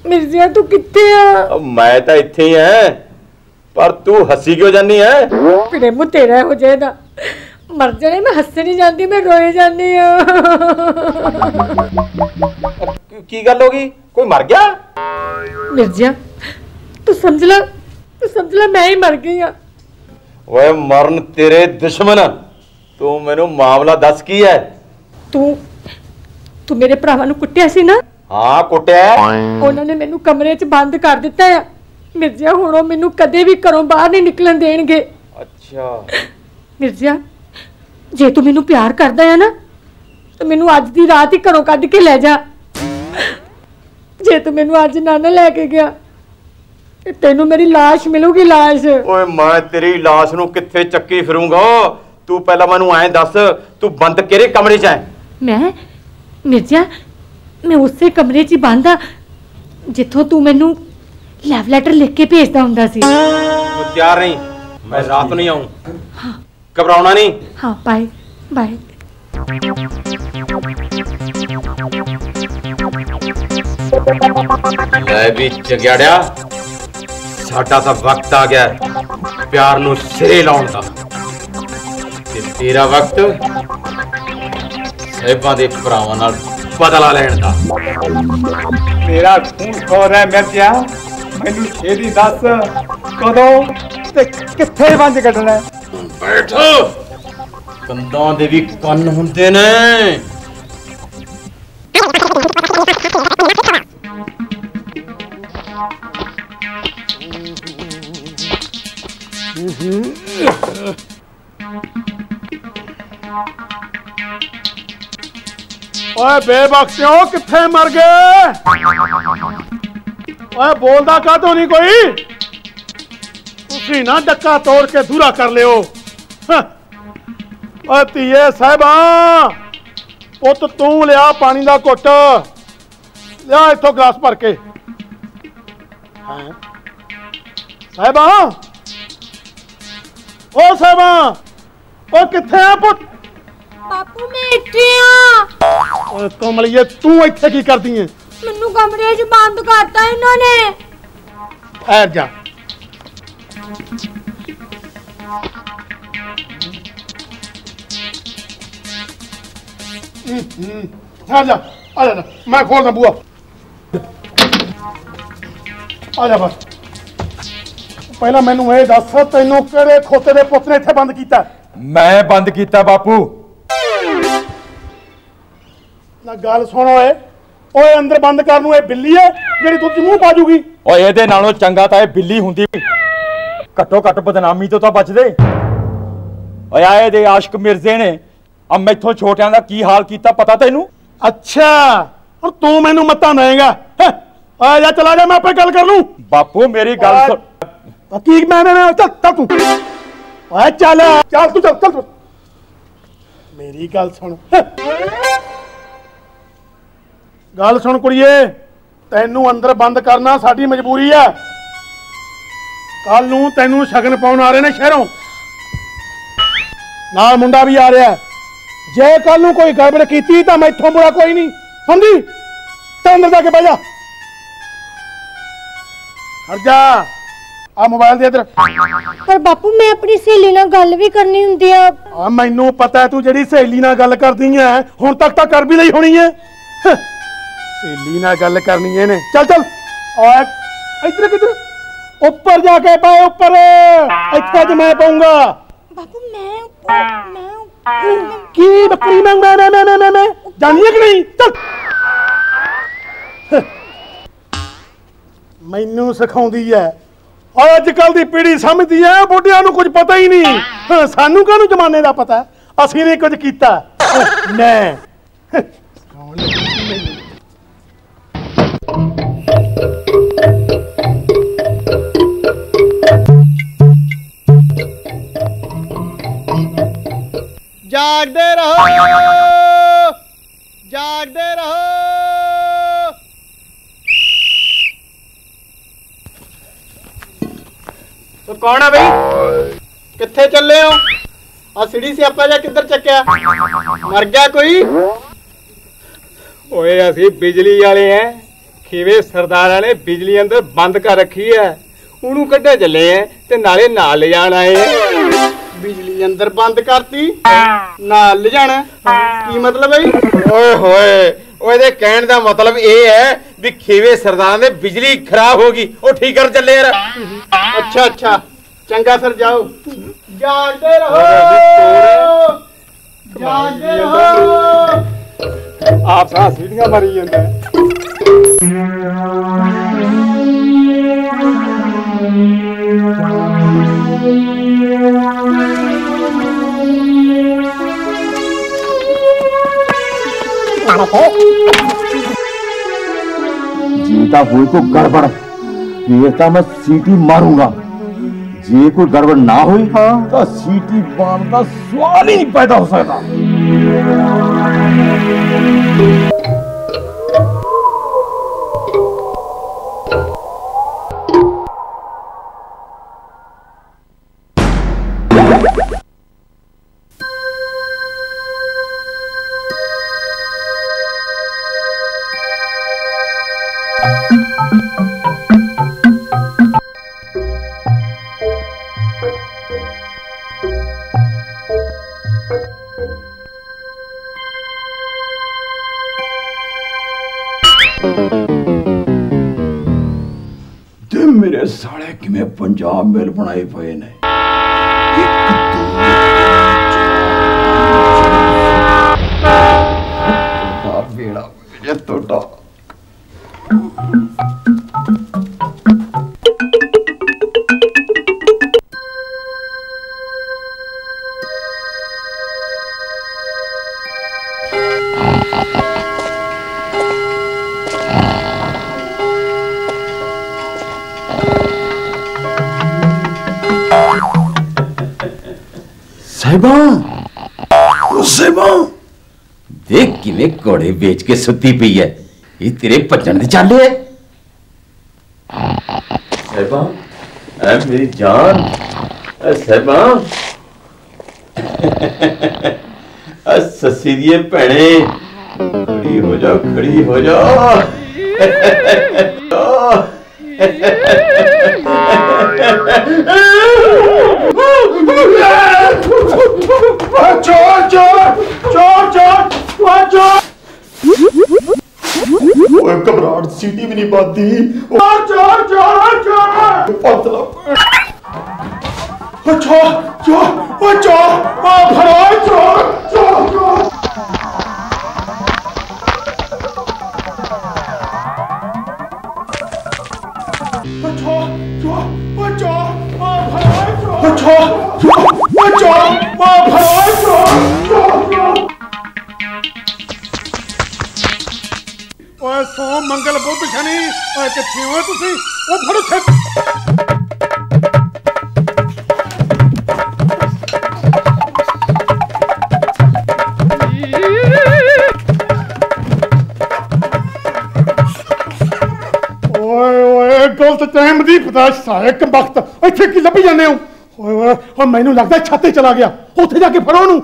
मिर्जिया तू किथे आ? मैं तो इत्थे ही है पर तू हसी क्यों जानी है? प्रेमू तेरा हो जाएगा मर जाने मैं हसी नहीं जाती मैं रोए जानी हूं। की गल होगी कोई मर गया? मिर्जिया तू समझ ला तू समझ ला मैं ही मर गई हां। ओए मरन तेरे दुश्मन तू मैनू मामला दस की है? तू तू मेरे भरावां नूं कुट्टिया सी ना? हां कुट्टिया उन्हां ने मैनू कमरे च बंद कर दिता है। मिर्जिया हुण ओह मैनू कदे भी घरों बाहर नहीं निकलन देणगे। अच्छा मिर्जिया जे तू मैनू प्यार करदा है ना तो मैनू अज दी रात ही घरों कढ के लै जा। जे तू मैनू अज ना ना लै के गया तेनू मेरी लाश मिलूगी लाश। ओए मैं तेरी लाश नूं कित्थे चक्की फिरूंगा। तू पहला मैनू आए दस तू बंद केरे कमरे च है? मैं मिर्जा मैं उस कमरे च बंद आ जिथों तू मैनू लव लैटर लिख के भेजदा हुंदा सी। तू तैयार नहीं मैं रात नहीं आऊं। घबराना नहीं। हाँ बाय बाय। भी जगड़िया साडा तो वक्त आ गया प्यार नूं सिरे लाउण दा। तेरा वक्त साहिबां दे भरावां नाल बदला लैण दा। मेरा खून खोर है मिर्जा, मैनूं छेती दस कदों ते कित्थे वंज कड्डणा। बैठो कंधां दे वी कन्न हुंदे ने। ओए बेबख्तियों किथे मर गए? ओए बोलदा का तो नहीं कोई? तुसी ना डक्का तोड़ के दूरा कर लियो। ओए तीए साहिबा पुत तू लिया पानी का घुट, लिया इथों गिलास भर के। साहिबा ओ साहिबा ओ किथे है पुत? बापू मैं इत्थे हां। ओए कमलिए तू इत्थे की करदी है? मेनू कमरे च बंद करता इन्हां ने। आ जा। हम्म आ जा आ जा, मैं खोलदा बुआ। आ जा बस। पहला मैनू ये दस तेनों केड़े खोते दे पुत ने इत्थे बंद कीता? मैं बंद कीता बापू। ना गल सुनो ए, ओए अंदर बंद करन नूं ए बिल्ली है जेड़ी तुझ मूंह पाजूगी। ओए इहदे नालों चंगा तां ए बिल्ली हुंदी, घट्टो घट्ट बदनामी तो तां बचदे। ओए आ इहदे आशिक मिर्जे ने अब मैथों छोटियां दा की हाल कीता पता तैनूं? अच्छा हुण तूं मैनूं मत्ता देएगा? आ जा चला जा, मैं आपें गल कर लूं। बापू मेरी गल की मैंने मैं चल चल तू ओए चल चल तू चल चल तू मेरी गल सुन। गल सुन कुड़िए, तैनू अंदर बंद करना साडी मजबूरी है। कल नूं तैनू शगन पाउण आ रहे ने शहरों, नाल मुंडा भी आ रहा है। जे कल नूं कोई गड़बड़ कीती तां मैथों बुरा कोई नहीं, समझी? ते अंदर जाके बह जा। हट जा आ मोबाइल दे इधर। पर बापू मैं अपनी सहेली नाल गल भी करनी हुंदी है। आ मैनू पता है तू जेड़ी सहेली नाल गल करदी है हुण तक तां कर भी लई होनी है। सहेली नाल गल करनी है ने, चल चल और इधर किधर ऊपर जाके पाए ऊपर इत्थे ज मैं पाऊंगा। बापू मैं मैं की बकरी मैं मैं मैं मैं मैं जानी है कि नहीं? चल मैनू सिखाउंदी है। अजकल की पीढ़ी समझती है बुढ़िया कुछ पता ही नहीं, सानू कहू जमाने का पता, असि नहीं कुछ किया। जागते रहो जागते रहो। तो कौन है भाई? किथे चले हो? आ सीढ़ी से आपा जा किधर चक्या? मर गया कोई? ओए असी बिजली वाले हैं, खीवे सरदार ने बिजली अंदर बंद कर रखी है, उन्होंने कड्ढे चले हैं ते नाले नाल ले जाना है। बिजली अंदर बंद करती नाल ले जाना की मतलब भाई? ओए होए ओए दे कहण दा मतलब ये है भी खीवे सरदार ने बिजली खराब होगी वो ठीक कर चले यार। अच्छा अच्छा चंगा फिर जाओ। जागते रहो जागते रहो। आप साथ सीढ़ियां मारी जाता जीता हुई तो गड़बड़, देवता मैं सीटी मारूंगा। जे कोई गड़बड़ ना हुई हाँ। तो सीटी मारना सवाल ही नहीं पैदा हो सकता। में पंजाब मेल बनाए पे ने तोटा साहिबा ओ साहिबा देख किने कोड़े बेच के सुती पी है ये तेरे पचन दे चाले है साहिबा ऐ मेरी जान ऐ साहिबा ऐ ससीरिये पड़े खड़ी हो जा खड़ी हो जा चोर चोर चोर चोर वो घबराहट सीटी भी नहीं पाती चोर चोर चोर चोर पतला वो चोर चोर वो चोर वो भरोई चोर चोर चोर वो चोर चोर वो चोर वो भरोई चोर वो चोर चोर वो चोर वो भरोई चोर सोम मंगल बुद्ध शनि कितने हो तुसी ओ फड़ो छे टाइम दी पताश सायक वक्त इथे की लभी जाने हो ओए ओए और मैनू लगदा छाते चला गया ओथे जाके फड़ो नु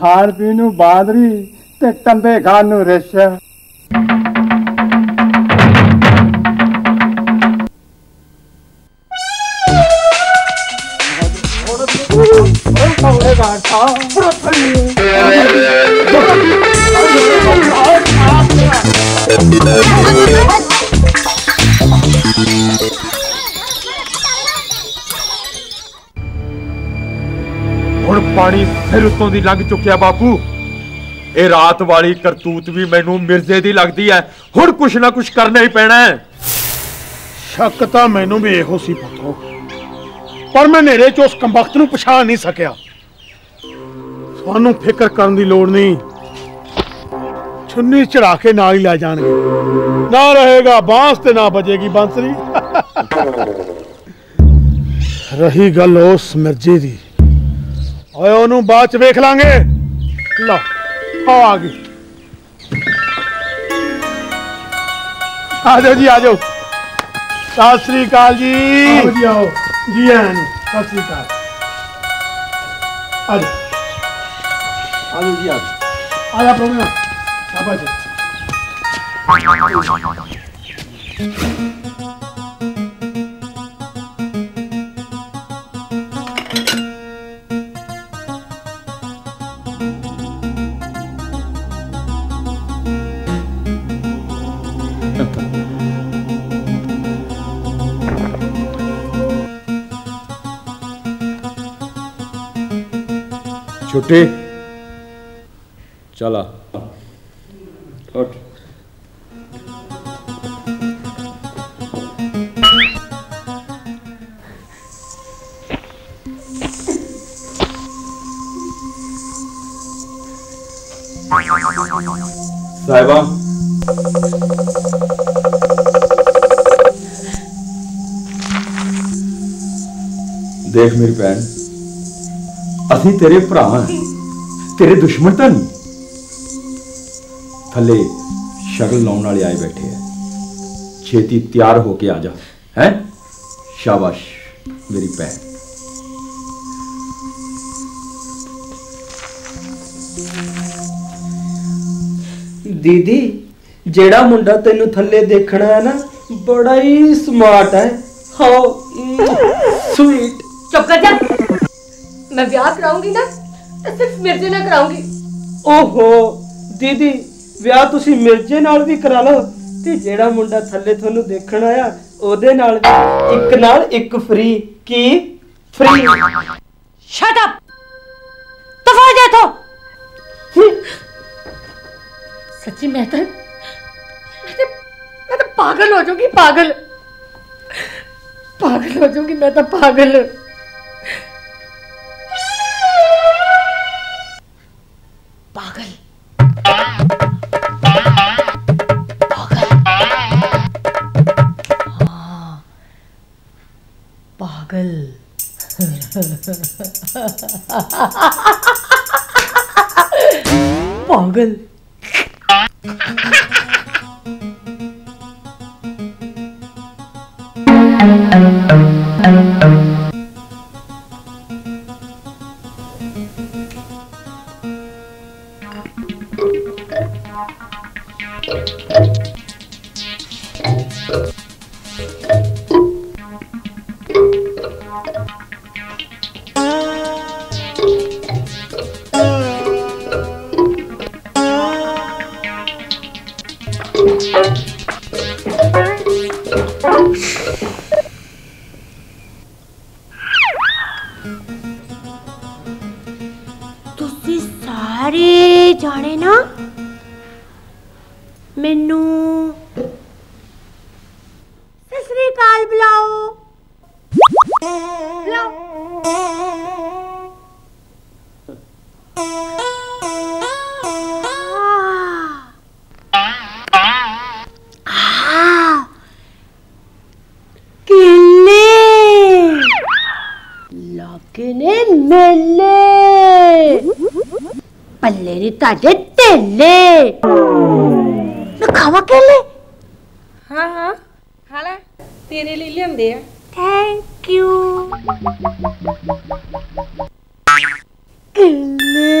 खान पीनू बादरी ते टंबे खानू रेशा पानी फिर उतों की लंघ चुकिया बापू ये रात वाली करतूत भी मैनू मिर्जे की लगती है हुण कुछ ना कुछ करना ही पैना है शक तो मैनू भी इहो सी पुत्रो पर मैं नेरे च उस कंबख्त नू पछाण नहीं सकिया तुहानू फिकर करन दी लोड़ नहीं छुन्नी चढ़ा के नाल ही ला जाणगे ना रहेगा बांस ते ना बजेगी बांसरी रही गल उस मिर्जे दी ओनू बाद वेख लांगे लो आओ आ गई आ जाओ जी आ जाओ सत श्री अकाल जी आओ जी आओ जी आन सत श्री अकाल आ जाओ आ जाओ जी आ जाओ आ जाओ प्रभु शाबाश छुट्टी चला उठ साहिबा देख मेरी बहन असी तेरे भरा तेरे दुश्मन तो नहीं थले शक्ल लाने वाले आए बैठे है, छेती तैयार होके आ जा। हैं शाबाश मेरी भैन। दीदी जेड़ा मुंडा तेन थले देखना है ना बड़ा ही स्मार्ट है। How sweet. चुप कर जा। मैं ब्याह कराऊंगी ना सिर्फ मिर्जे ना कराऊंगी। ओहो दीदी ब्याह तुसी मिर्जे नाल भी करा लो ते जेड़ा मुंडा थले थोनू देखना आया ओदे नाल भी एक नाल एक फ्री की फ्री। Shut up. तफा जा तो। सच्ची मैं तो मैं तो पागल हो जाऊंगी। पागल पागल हो जाऊंगी मैं तो पागल। पागल पागल पागल जाने ना मैनू सत श्री अकाल बुलाओ। किले लाके ने मेले पल्ले नी ताजे तेले खावा केले। हाँ हाँ खा ले तेरे लिए लियांदे आ। Thank you. केले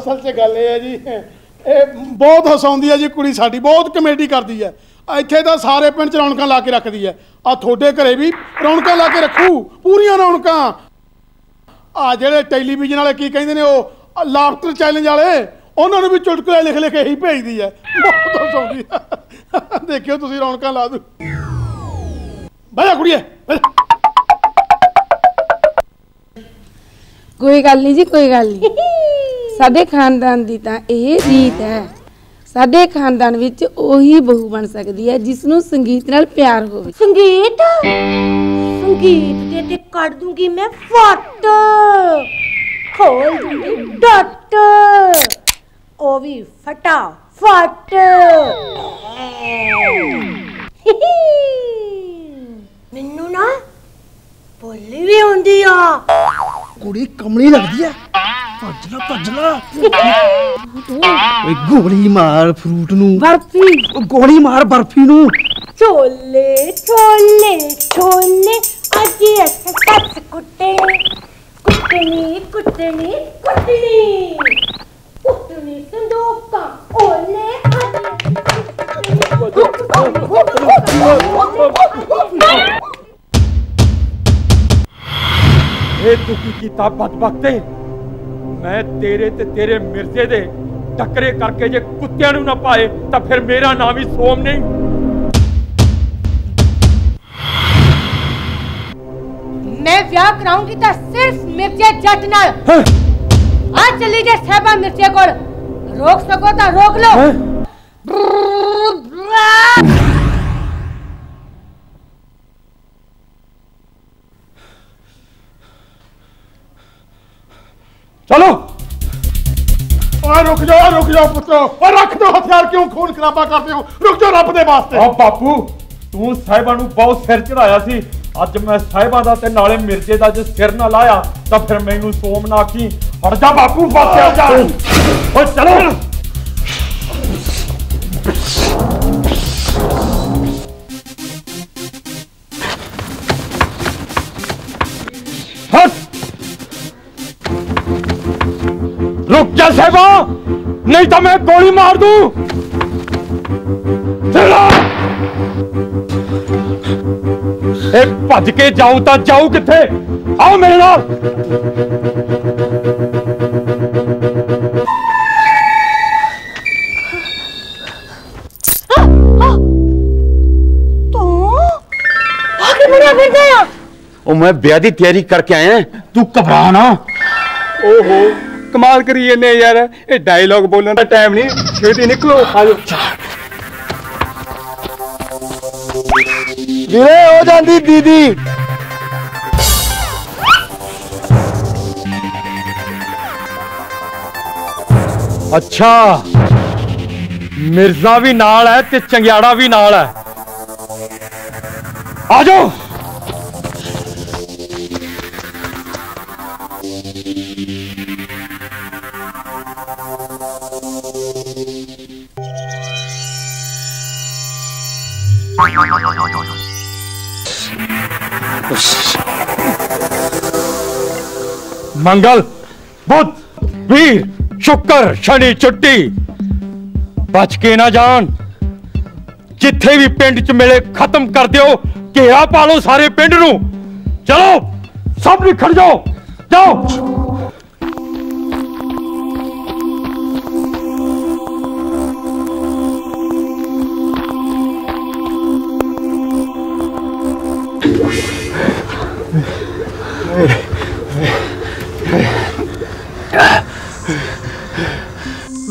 असल च गल है जी बहुत हसाउंदी है जी कुड़ी साडी बहुत कमेडी करती है। इत्थे तो सारे पिंड च रौनकां ला के रखती है। आ थोड़े घरे भी रौनकां ला के रखू पूरियां रौनकां। आ जिहड़े टेलीविजन वाले की कहंदे ने ओ लाफ्टर चैलेंज वाले उन्हां नूं भी चुटकुले लिख लिख के ही भेजदी है। बहुत हसाउंदी है। देखियो तुसीं रौनकां ला दो। बजा कुड़िए कोई गल नहीं जी कोई गल नहीं। साडे खानदान की तो यह रीत है। साडे खानदान विच ओही बहू बन सकती है जिसनूं संगीत नाल प्यार हो। संगीत संगीत दे ते कड़ दूंगी मैं फट। खोल दूंगी डॉक्टर। ओवी फटाफट। मिन्नू ना बोली भी होंदी आ। कुड़ी कमली लगदी है। भजला भजला। गोली मार फ्रूट नू। बर्फी। गोली मार बर्फी नू। छोले छोले छोले आज ऐसे सच कुटे। कुटनी कुटनी कुटनी कुटनी संदूक का ओले ए तू की किताब बदबकते मैं तेरे ते तेरे मिर्जे दे टकरे करके जे कुत्तियां नू ना पाए तो फिर मेरा नाम ही सोम नहीं। मैं ब्याह कराऊंगी तो सिर्फ मिर्जे जट नाल। आज चली जाए साहबा मिर्जे को रोक सको तो रोक लो। चलो और रुक जाओ रुक जाओ पुत्रो और रख दो हथियार। क्यों खून खराबा करते हो? रुक जाओ रब दे वास्ते। अब बापू तू साहबा नू बहुत सिर चढ़ाया सी। अज मैं साहिबा दा ते नाले मिर्जे दा जे सिर ना लाया तो फिर मैनू सोम ना की। हट जा बापू वास्या जा। ओ चलो हट। रुक जा साहिबा नहीं तो मैं गोली मार दूं। चलो ए भज के जाऊं तो जाऊं किथे? आओ मेरे नाल। ओ मैं ब्याह की तैयारी करके आया। तू घबरा ना। ओहो कमाल करिए ने यार। ये डायलॉग बोलने का टाइम नहीं। छेती निकलो। वीरे हो जाती दीदी। अच्छा मिर्जा भी नाल है ते चंगियाड़ा भी नाल है। आ जाओ। मंगल बुध वीर शुक्र शनि छुट्टी बच के ना जान। जिथे भी पिंड च मिले खत्म कर दियो। घेरा पा लो सारे पिंड नू। चलो सब निखर जाओ जाओ।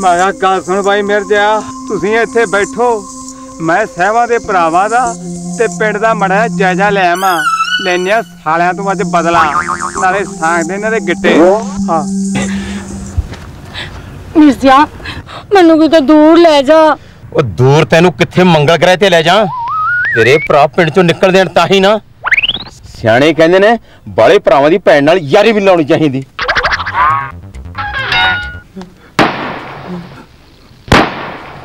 माया गल सुन भाई मिर्जा तुसीं इत्थे बैठो। मैं साहिबां दे भरावां दा ते पिंड दा मड़ा जायजा लै आवां। लैनियां सालियां तों अज बदला नाले सांगदे इन्हां दे गिट्टे। हां मिर्जा मैनूं कितों दूर लै जा। ओ दूर तैनूं कित्थे मंगल ग्रह ते लै जा। तेरे भरा पिंड चों निकल देण ताहीं ना। सियाणे कहंदे ने बाले भरावां दी भैण नाल यारी भी लाउणी चाहीदी।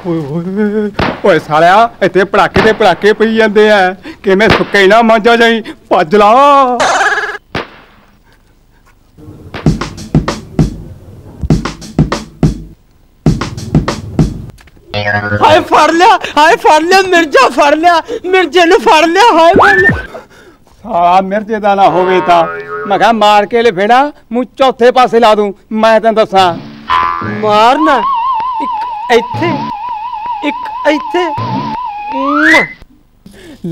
ओए सालिया इतने पड़ाके ते पड़ाके पई जांदे आ कि मैं सुक्के ही ना मांझा जाई। भज ला। हाय फड़ लिया हाय फड़ लिया मिर्जा फड़ लिया। मिर्जे ने फड़ लिया। हाय फड़ लिया। साला मिर्जे दा ना होवे तां मैं कहा मार के लफेड़ा मूं चौथे पासे ला दूं। मैं तैनूं दस्सां मारना इक इत्थे एक इत्थे।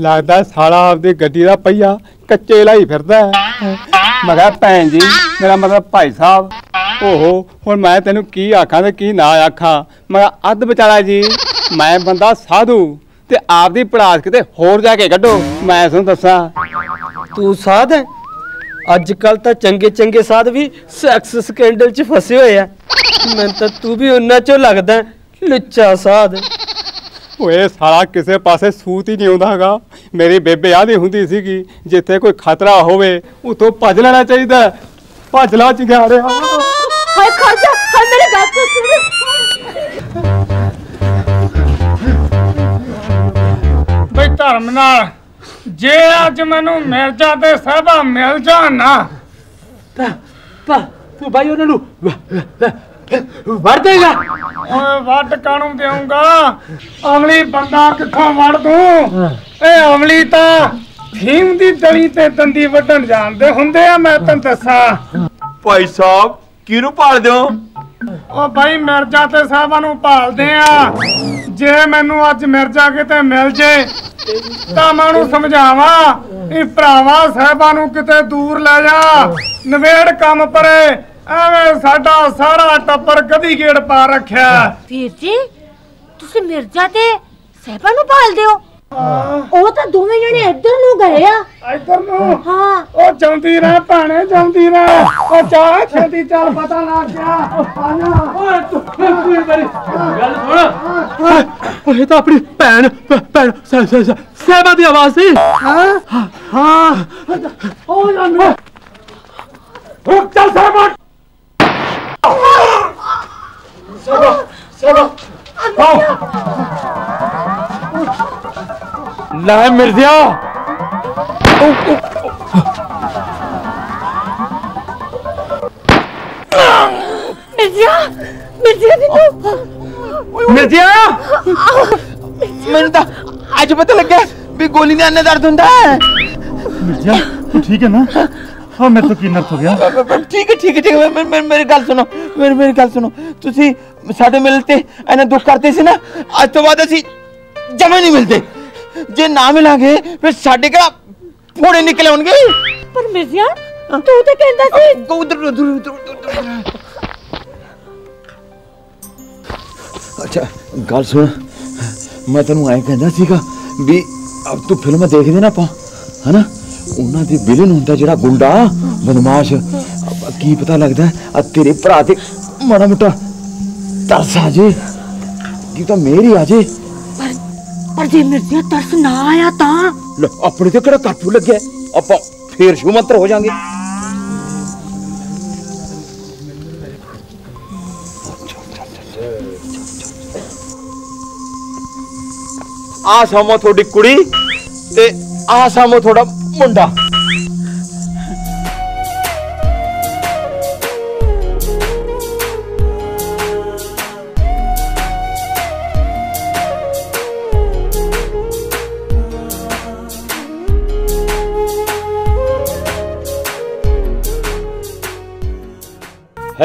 लगता साला आपकी गड्डी का पहिया कच्चे लाई फिरदा है। मैं कहा भैन जी मेरा मतलब भाई साहब। ओहो हुण मैं तैनूं की आखां ते की ना आखां। मैं अद बेचारा जी मैं बंदा साधु ते आपकी पड़ास किते होर जाके कड्डो। मैं तुहानूं दस्सां तू साध है अजकल तो चंगे चंगे साध भी सैक्स स्कैंडल च फसे हुए हैं। मैं तो तू भी उन्हां चों लगदा लुच्चा साध। ओए सारा किसी पासे सूत ही नहीं होंदा हैगा। मेरी बेबे आदी हुंदी सी कि जिथे कोई खतरा होवे उथों भज लेना चाहिदा। भज ला चिंगारिया। हाय खड़ जा, हाय मेरी गल तो सुन। बे धर्म नाल जे अज मैनू मिर्जा दे साहबा मिल जाण ना ता तू भाई उन्हां नू वड़ देगा। वड़ कानू देऊंगा अमली बंदा कित्थों वड़ दूं। ए अमली तां फीम दी दली ते दंदी वड्डण जानदे हुंदे आ। मैं तैनूं दस्सां भाई साहब किनू पालदे हो? ओ भाई मिर्जा ते साहबां नूं पालदे आ। जे मैनू अज मिर्जा किते मिल जे तां मैं उहनूं समझावां कि भरावा साहबां नूं किते दूर लै जा, नवेड़ काम परे। ਐਵੇਂ ਸਾਡਾ ਸਾਰਾ ਟੱਪਰ ਕਦੀ ਗੇੜ ਪਾ ਰੱਖਿਆ। ਵੀਰ ਜੀ ਤੁਸੀਂ ਮਿਰਜ਼ਾ ਤੇ ਸਹਿਬਾ ਨੂੰ ਭਾਲਦੇ ਹੋ? ਉਹ ਤਾਂ ਦੋਵੇਂ ਜਣੇ ਇੱਧਰ ਨੂੰ ਗਏ ਆ। ਇੱਧਰ ਨੂੰ? ਹਾਂ। ਉਹ ਜਾਂਦੀ ਰਹਿ ਭਾਣੇ ਜਾਂਦੀ ਰਹਿ। ਉਹ ਚਾਹ ਛੇਤੀ ਚੱਲ ਪਤਾ ਲੱਗ ਗਿਆ। ਆਣਾ ਓਏ ਤੂੰ ਮੇਰੀ ਗੱਲ ਸੁਣ। ਉਹ ਇਹ ਤਾਂ ਆਪਣੀ ਭੈਣ ਭੈਣ ਸਹਿਬਾ ਦੀ ਆਵਾਜ਼ ਸੀ। ਹਾਂ ਹਾਂ ਉਹ ਜਾਨ ਰੁਕ ਚੱਲ ਸਹਿਬਾ। साहबा, साहबा, आओ। मिर्ज़ा। मिर्ज़ा, मिर्ज़ा मिर्ज़ा मिर्ज़ा आज पता लग गया गोली ने अन्ना दर्द होता है। मिर्ज़ा तू ठीक है ना? हाँ मैं तो किन्नर हो गया। ठीक है ठीक है ठीक है। मेरी मेरी मेरी गल सुनो, मेरी मेरी गल सुनो। तुसी साडे मिलते इन्हें दुख करते सी ना, अज तो बाद असीं जमे नहीं मिलते। जे ना मिलांगे फिर साडे घरां फोड़े निकल आउणगे। पर मिर्ज़ा तू तो कहंदा सी गो उधर उधर उधर। अच्छा गल सुन, मैं तैनूं ऐ कहंदा सीगा भी अब तू फिल्म देखदे ना आपां है ना। उन्हां दे विलन हुंदा जिहड़ा गुंडा बदमाश, की पता लगदा आ तेरे भरा ते माड़ा मोटा तरस आ जे कि तां मेरी आ जे। पर पर जे मिर्ज़ा तरस ना आया तां अपने ते किहड़ा काटू लग्या आपां फेर शुमंतर हो जांगे। आ सामो थोड़ी कुड़ी ते आ सामो थोड़ा मुंडा।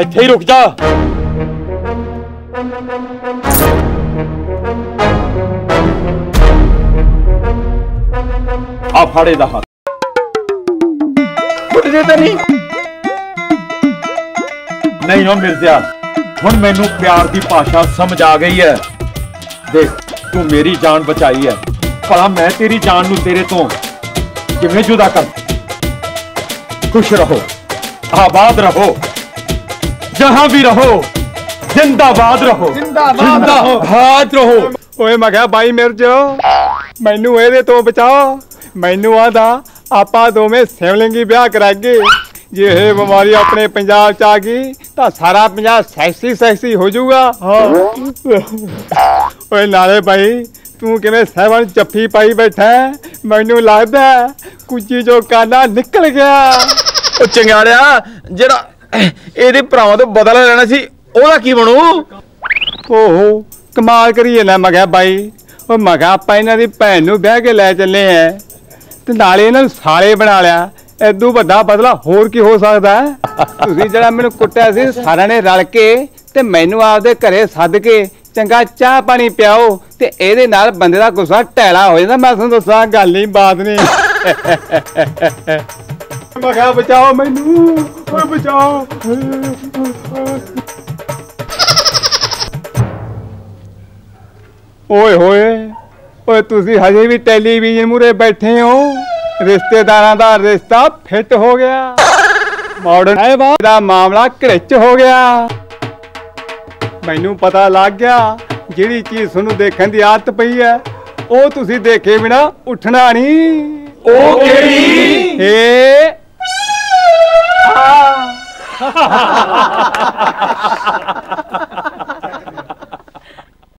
इत्थे ही रुक जा। आ फाड़े दा हाथ नहीं नहीं हो मिर्ज़ा। हुण मैनू प्यार दी भाषा समझ आ गई है। देख तू मेरी जान बचाई है, भला मैं तेरी जान नू तेरे तो किवें जुदा कर। खुश रहो, आबाद रहो, जहां भी रहो, जिंदाबाद रहो, जिंदाबाद रहो। ओए मैं कहा भाई मिर्ज़ा मैनू एहदे तो बचाओ। मैनू आदा आपा दोवें सिवलिंगी ब्याह करागे। जे यह बीमारी अपने पंजाब च आ गई तो सारा पंजाब सैक्सी सैक्सी हो जाऊगा। हाँ नाले भाई तू किवें सहबा नूं जफ्फी पाई बैठा। मैनू लगदा कुची जो काना निकल गया। ओ चंगाड़िया जेड़ा इहदे भरावां तों बदला लैणा सी ओहदा की बनू? ओहो कमाल करीए ना। मैं कहा भाई ओ मैं कहा आपां इन्हां दी भैन नूं ब्याह के लै चले हैं ते नाले इन्हां साले बना लिया। एदू वड्डा बदला होर की हो सकता है? तुसीं जिहड़ा मैनूं कुट्टिया सी सारा ने रल के ते मैनूं आपदे घरे सद के चंगा चाह पानी पियाओ ते इहदे नाल बंदे दा गुस्सा टैला हो जांदा। मैं तुहानूं दस्सां गल नहीं बात नहीं। मैं कहा बचाओ मैनूं, ओए बचाओ। ओए होए ओए तुसीं हजे भी टेलीविजन मूरे बैठे हो। रिश्तेदारा का रिश्ता फिट हो गया, मॉडर्न है दा मामला घिच हो गया। मैनू पता लग गया जिहड़ी चीज तुहानू देखण दी आदत पई है ओह तुसीं देखे बिना उठना नहीं। ओह केड़ी? ए आ